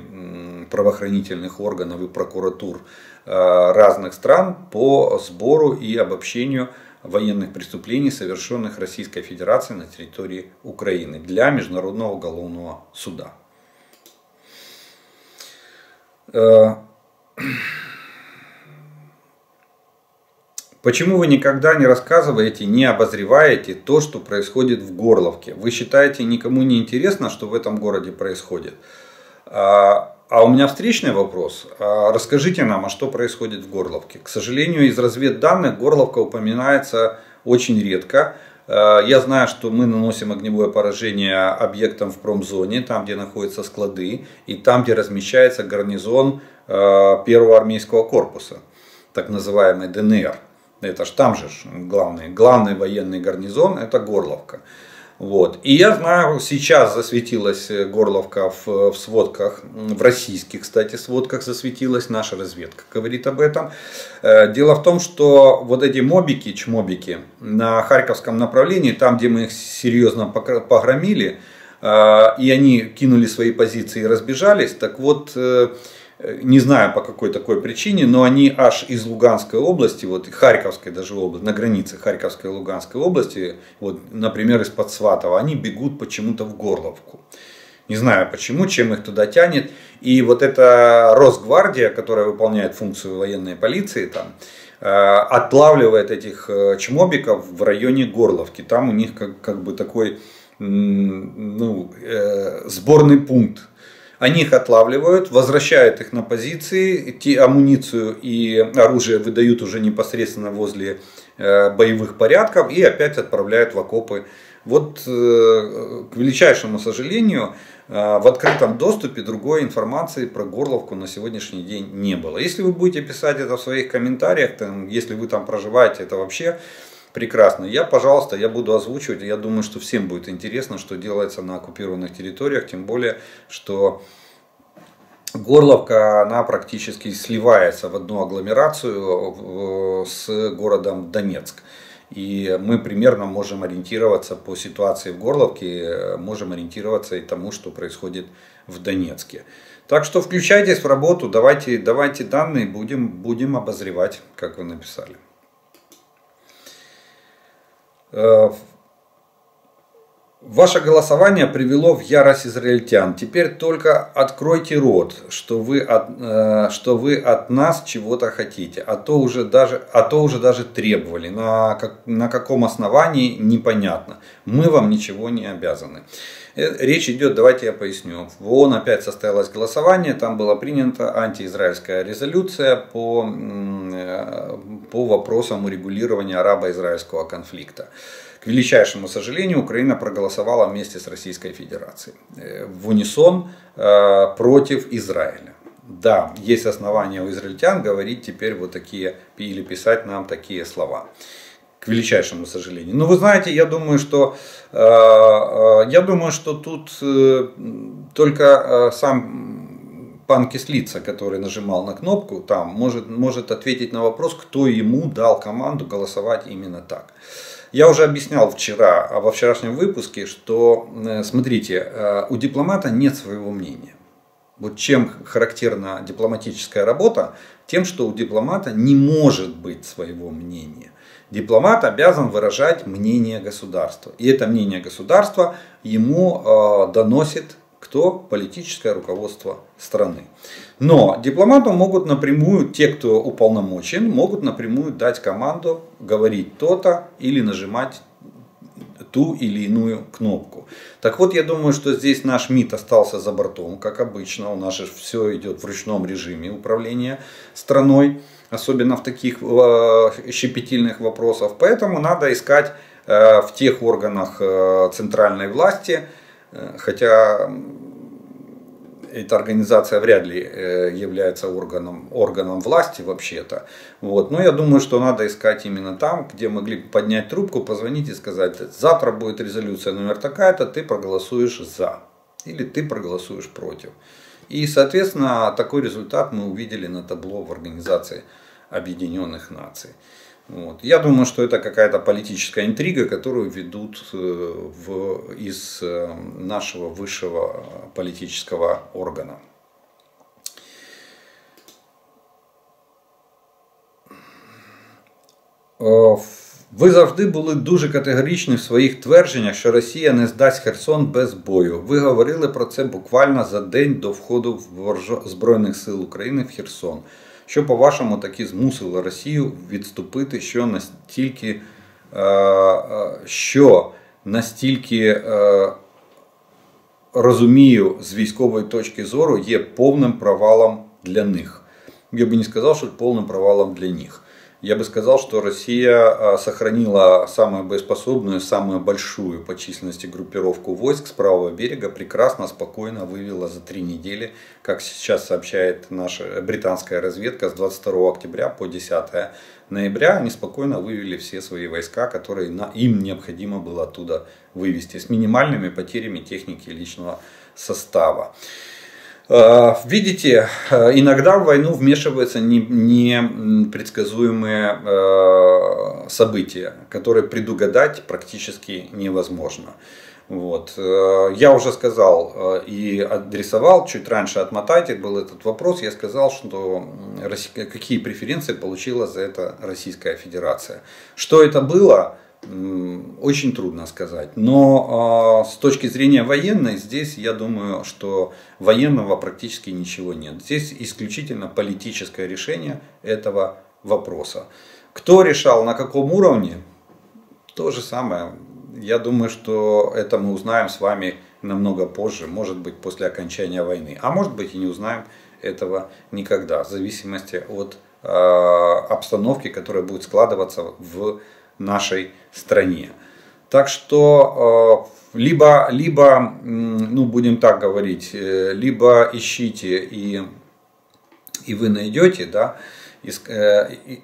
правоохранительных органов и прокуратур разных стран по сбору и обобщению военных преступлений, совершенных Российской Федерацией на территории Украины для Международного уголовного суда. Почему вы никогда не рассказываете, не обозреваете то, что происходит в Горловке? Вы считаете, никому не интересно, что в этом городе происходит? А у меня встречный вопрос. Расскажите нам, а что происходит в Горловке? К сожалению, из разведданных Горловка упоминается очень редко. Я знаю, что мы наносим огневое поражение объектам в промзоне, там, где находятся склады, и там, где размещается гарнизон 1-го армейского корпуса, так называемый ДНР. Это ж там же главный военный гарнизон, это Горловка. Вот. И я знаю, сейчас засветилась Горловка в сводках, в российских, кстати, сводках засветилась, наша разведка говорит об этом. Дело в том, что вот эти мобики, чмобики на Харьковском направлении, там, где мы их серьезно погромили, и они кинули свои позиции и разбежались, так вот... Не знаю по какой такой причине, но они аж из Луганской области, вот Харьковской даже области, на границе Харьковской и Луганской области, вот, например, из-под Сватова, они бегут почему-то в Горловку. Не знаю почему, чем их туда тянет. И вот эта Росгвардия, которая выполняет функцию военной полиции, там, отлавливает этих чмобиков в районе Горловки. Там у них как бы такой сборный пункт. Они их отлавливают, возвращают их на позиции, амуницию и оружие выдают уже непосредственно возле боевых порядков и опять отправляют в окопы. Вот, к величайшему сожалению, в открытом доступе другой информации про Горловку на сегодняшний день не было. Если вы будете писать это в своих комментариях, там, если вы там проживаете, это вообще прекрасно. Я, пожалуйста, буду озвучивать. Я думаю, что всем будет интересно, что делается на оккупированных территориях. Тем более, что Горловка, она практически сливается в одну агломерацию с городом Донецк. И мы примерно можем ориентироваться по ситуации в Горловке, можем ориентироваться и тому, что происходит в Донецке. Так что включайтесь в работу, давайте данные, будем обозревать, как вы написали. Ваше голосование привело в ярость израильтян. Теперь только откройте рот, что вы от нас чего-то хотите. А то уже даже требовали. На каком основании, непонятно. Мы вам ничего не обязаны. Речь идет, давайте я поясню. В ООН опять состоялось голосование. Там была принята антиизраильская резолюция по вопросам урегулирования арабо-израильского конфликта. К величайшему сожалению, Украина проголосовала вместе с Российской Федерацией в унисон против Израиля. Да, есть основания у израильтян говорить теперь вот такие или писать нам такие слова. К величайшему сожалению. Но вы знаете, я думаю, что тут только сам пан Кислица, который нажимал на кнопку, там может ответить на вопрос, кто ему дал команду голосовать именно так. Я уже объяснял вчера, во вчерашнем выпуске, что, смотрите, у дипломата нет своего мнения. Вот чем характерна дипломатическая работа? Тем, что у дипломата не может быть своего мнения. Дипломат обязан выражать мнение государства. И это мнение государства ему доносит кто? Политическое руководство страны. Но дипломату могут напрямую, те, кто уполномочен, могут напрямую дать команду говорить то-то или нажимать ту или иную кнопку. Так вот, я думаю, что здесь наш МИД остался за бортом, как обычно. У нас же все идет в ручном режиме управления страной, особенно в таких щепетильных вопросах. Поэтому надо искать в тех органах центральной власти, хотя эта организация вряд ли является органом власти вообще-то. Вот. Но я думаю, что надо искать именно там, где могли поднять трубку, позвонить и сказать: завтра будет резолюция номер такая-то, ты проголосуешь за или ты проголосуешь против. И, соответственно, такой результат мы увидели на табло в Организации Объединенных Наций. Вот. Я думаю, что это какая-то политическая интрига, которую ведут из нашего высшего политического органа. Ви завжди були дуже категоричні в своїх твердженнях, що Росія не здасть Херсон без бою. Ви говорили про це буквально за день до входу Збройних сил України в Херсон. Що, по-вашому, таки змусило Росію відступити, що настільки, розумію, з військової точки зору, є повним провалом для них? Я би не сказав, що повним провалом для них. Я бы сказал, что Россия сохранила самую боеспособную, самую большую по численности группировку войск с правого берега, прекрасно, спокойно вывела за 3 недели, как сейчас сообщает наша британская разведка, с 22 октября по 10 ноября они спокойно вывели все свои войска, которые им необходимо было оттуда вывести, с минимальными потерями техники и личного состава. Видите, иногда в войну вмешиваются непредсказуемые события, которые предугадать практически невозможно. Вот. Я уже сказал и адресовал, чуть раньше отмотайте, был этот вопрос, я сказал, что какие преференции получила за это Российская Федерация. Что это было? Очень трудно сказать, но с точки зрения военной здесь, я думаю, что военного практически ничего нет. Здесь исключительно политическое решение этого вопроса. Кто решал, на каком уровне, то же самое. Я думаю, что это мы узнаем с вами намного позже, может быть, после окончания войны. А может быть, и не узнаем этого никогда, в зависимости от обстановки, которая будет складываться в нашей стране. Так что либо, ну, будем так говорить, либо ищите и вы найдете, да,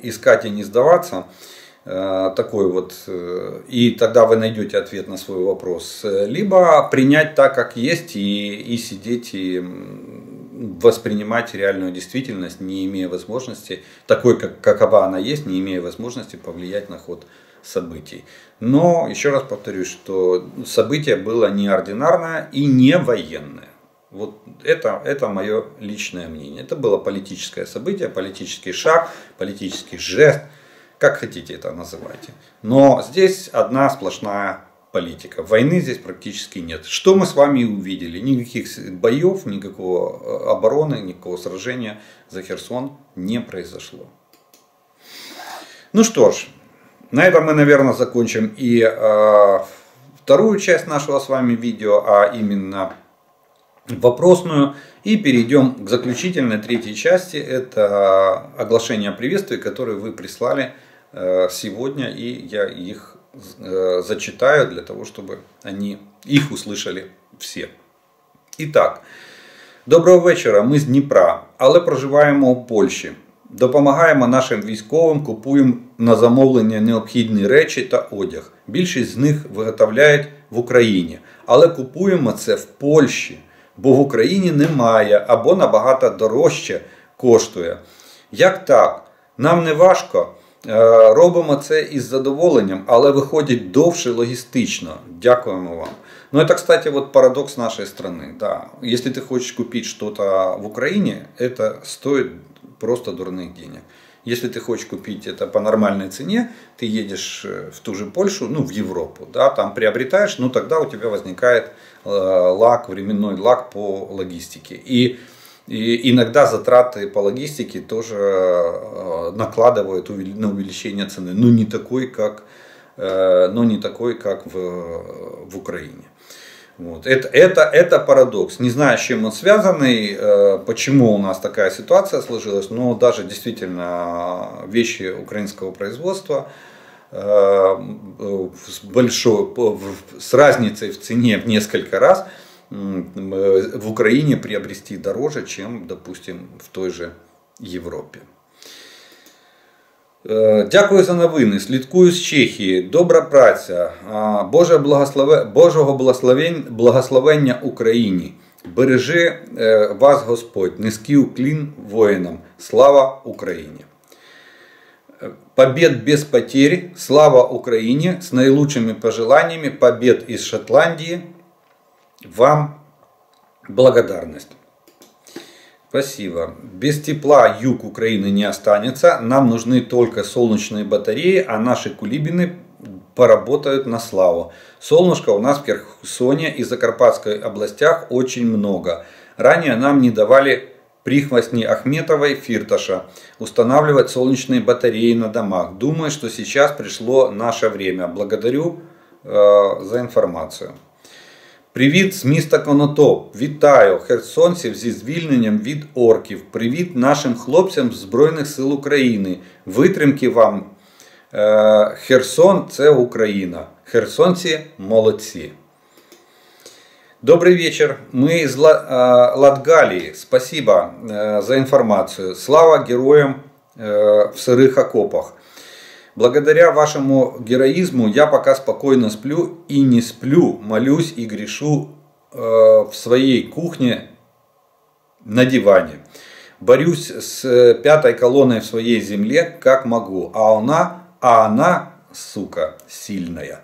искать и не сдаваться, такой вот, и тогда вы найдете ответ на свой вопрос, либо принять так, как есть, и сидеть и воспринимать реальную действительность, не имея возможности, такой, какова она есть, не имея возможности повлиять на ход событий. Но еще раз повторюсь, что событие было неординарное и не военное. Вот это мое личное мнение. Это было политическое событие, политический шаг, политический жест, как хотите это называйте. Но здесь одна сплошная политика. Войны здесь практически нет. Что мы с вами увидели? Никаких боев, никакого обороны, никакого сражения за Херсон не произошло. Ну что ж, на этом мы, наверное, закончим и вторую часть нашего с вами видео, а именно вопросную. И перейдем к заключительной третьей части. Это оглашение приветствий, которые вы прислали сегодня, и я их зачитаю для того, чтобы они их услышали все. Итак, доброго вечора, ми з Дніпра, але проживаємо у Польщі. Допомагаємо нашим військовим, купуємо на замовлення необхідні речі та одяг. Більшість з них виготовляють в Україні, але купуємо це в Польщі, бо в Україні немає або набагато дорожче коштує. Як так? Нам не важко. Робимо це із задоволенням, але виходить довше логістично. Дякуємо вам. Ну, это, кстати, вот парадокс нашей страны. Да. Если ты хочешь купить что-то в Украине, это стоит просто дурных денег. Если ты хочешь купить это по нормальной цене, ты едешь в ту же Польшу, ну, в Европу, да, там приобретаешь, ну, тогда у тебя возникает временной лаг по логистике. И иногда затраты по логистике тоже накладывают на увеличение цены. Ну, не такой, как но не такой, как в Украине. Вот. Это парадокс. Не знаю, с чем он связанный, почему у нас такая ситуация сложилась, но даже действительно вещи украинского производства с разницей в цене в несколько раз в Украине приобрести дороже, чем, допустим, в той же Европе. Дякую за новини, слідкую з Чехії. Добра праця, Божого благословення Україні. Бережи вас Господь, низький уклін воїнам. Слава Україні. Побед без потерь, слава Україні, з найкращими пожеланнями, побед із Шотландії. Вам благодарность. Спасибо. Без тепла юг Украины не останется. Нам нужны только солнечные батареи, а наши кулибины поработают на славу. Солнышко у нас в Херсоне и Закарпатской областях очень много. Ранее нам не давали прихвостни Ахметова и Фирташа устанавливать солнечные батареи на домах. Думаю, что сейчас пришло наше время. Благодарю за информацию. Привіт з міста Конотоп. Вітаю херсонців зі звільненням від орків. Привіт нашим хлопцям з Збройних сил України. Витримки вам. Херсон – це Україна. Херсонці – молодці. Добрий вечір. Ми з Латгалії. Спасибо за інформацію. Слава героям в сирих окопах. Благодаря вашему героизму я пока спокойно сплю и не сплю, молюсь и грешу в своей кухне на диване. Борюсь с пятой колонной в своей земле как могу, а она, сука, сильная.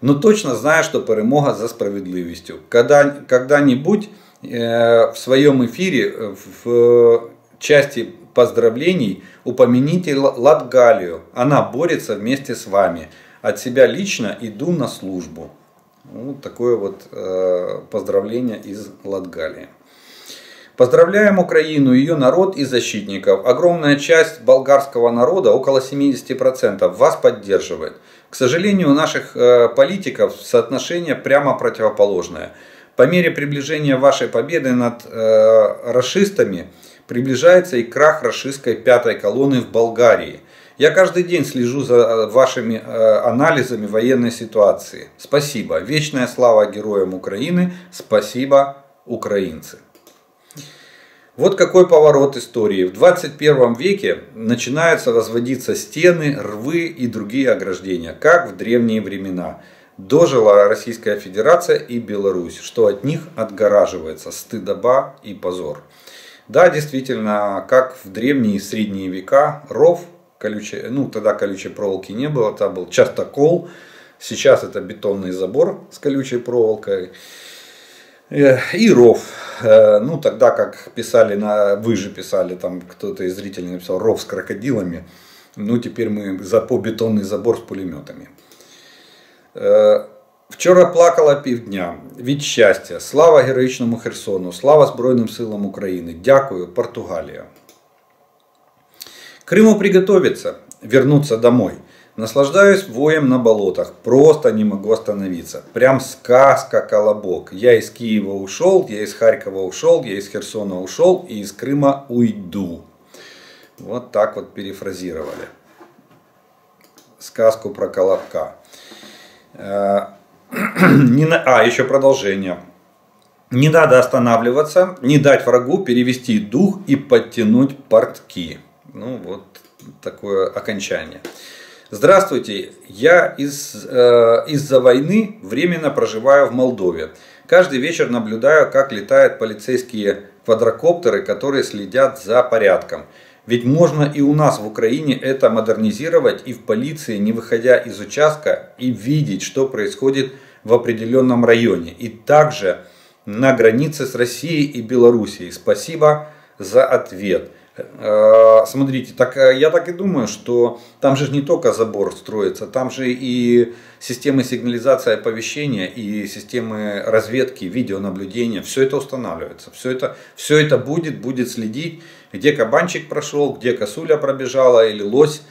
Но точно знаю, что перемога за справедливостью. Когда-нибудь в своем эфире, в части поздравлений, упомяните Латгалию. Она борется вместе с вами. От себя лично иду на службу. Вот такое вот поздравление из Латгалии. Поздравляем Украину, ее народ и защитников. Огромная часть болгарского народа, около 70%, вас поддерживает. К сожалению, у наших политиков соотношение прямо противоположное. По мере приближения вашей победы над рашистами, приближается и крах рашистской пятой колонны в Болгарии. Я каждый день слежу за вашими анализами военной ситуации. Спасибо. Вечная слава героям Украины. Спасибо, украинцы. Вот какой поворот истории. В 21 веке начинаются возводиться стены, рвы и другие ограждения, как в древние времена. Дожила Российская Федерация и Беларусь, что от них отгораживается стыдоба и позор. Да, действительно, как в древние и средние века, ров, тогда колючей проволоки не было, там был частокол, сейчас это бетонный забор с колючей проволокой и ров. Ну, тогда, как писали, вы же писали, там кто-то из зрителей написал, ров с крокодилами, ну, теперь мы по бетонный забор с пулеметами. Вчора плакала півдня від щастя. Слава героїчному Херсону, слава Збройним силам України. Дякую, Португалія. Крыму приготовиться, вернуться домой. Наслаждаюсь воем на болотах, просто не могу остановиться. Прям сказка «Колобок». Я из Киева ушел, я из Харькова ушел, я из Херсона ушел и из Крыма уйду. Вот так вот перефразировали сказку про Колобка. Еще продолжение. Не надо останавливаться, не дать врагу перевести дух и подтянуть портки. Ну вот такое окончание. Здравствуйте, я из-за войны временно проживаю в Молдове. Каждый вечер наблюдаю, как летают полицейские квадрокоптеры, которые следят за порядком. Ведь можно и у нас в Украине это модернизировать и в полиции, не выходя из участка, и видеть, что происходит в определенном районе. И также на границе с Россией и Белоруссией. Спасибо за ответ. Смотрите, я так и думаю, что там же не только забор строится, там же и системы сигнализации оповещения, и системы разведки, видеонаблюдения. Все это устанавливается, все это будет следить. Где кабанчик прошел, где косуля пробежала или лось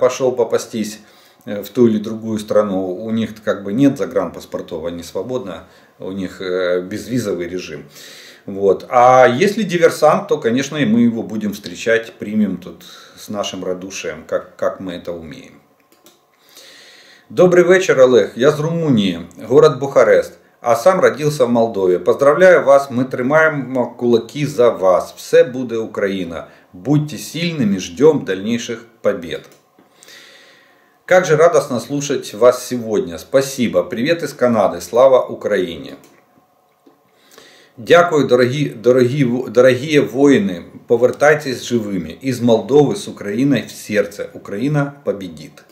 пошел попастись. в ту или другую страну, у них как бы нет загранпаспортов, они свободны, у них безвизовый режим. Вот. А если диверсант, то, конечно, и мы его будем встречать, примем тут с нашим радушием, как мы это умеем. Добрый вечер, Олег. Я с Румынии, город Бухарест, а сам родился в Молдове. Поздравляю вас, мы тримаємо кулаки за вас. Все буде Украина. Будьте сильными, ждем дальнейших побед. Как же радостно слушать вас сегодня. Спасибо. Привет из Канады. Слава Украине. Дякую, дорогие воины. Повертайтесь живыми. Из Молдовы с Украиной в сердце. Украина победит.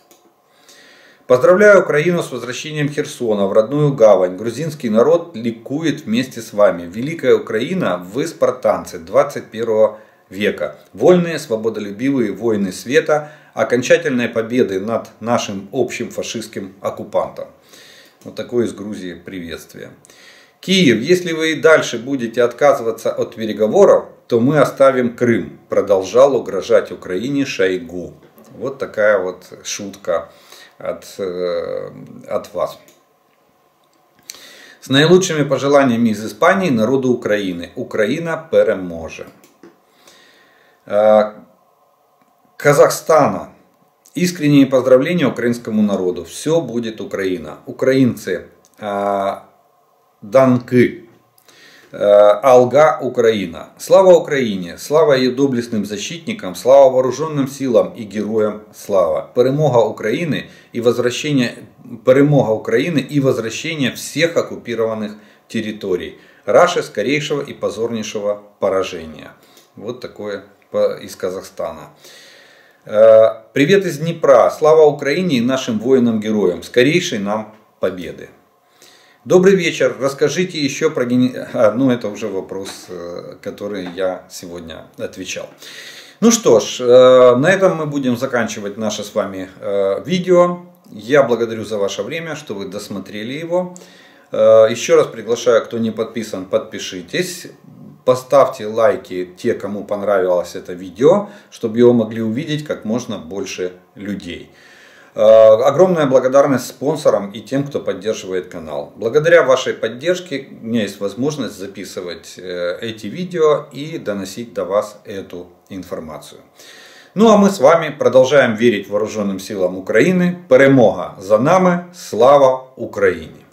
Поздравляю Украину с возвращением Херсона в родную гавань. Грузинский народ ликует вместе с вами. Великая Украина, вы спартанцы 21 века. Вольные, свободолюбивые воины света, окончательной победы над нашим общим фашистским оккупантом. Вот такое из Грузии приветствие. Киев, если вы и дальше будете отказываться от переговоров, то мы оставим Крым. Продолжал угрожать Украине Шойгу. Вот такая вот шутка от вас. С наилучшими пожеланиями из Испании народу Украины. Украина переможе. Казахстана. Искренние поздравления украинскому народу. Все будет Украина. Украинцы, данки. Алга Украина. Слава Украине, слава ее доблестным защитникам, слава вооруженным силам и героям слава. Перемога Украины и возвращение всех оккупированных территорий. Раши скорейшего и позорнейшего поражения. Вот такое из Казахстана. Привет из Днепра. Слава Украине и нашим воинам-героям. Скорейшей нам победы. Добрый вечер. Расскажите еще про... Ну, это уже вопрос, который я сегодня отвечал. Ну что ж, на этом мы будем заканчивать наше с вами видео. Я благодарю за ваше время, что вы досмотрели его. Еще раз приглашаю, кто не подписан, подпишитесь. Поставьте лайки те, кому понравилось это видео, чтобы его могли увидеть как можно больше людей. Огромная благодарность спонсорам и тем, кто поддерживает канал. Благодаря вашей поддержке у меня есть возможность записывать эти видео и доносить до вас эту информацию. Ну а мы с вами продолжаем верить вооруженным силам Украины. Перемога за нами. Слава Украине!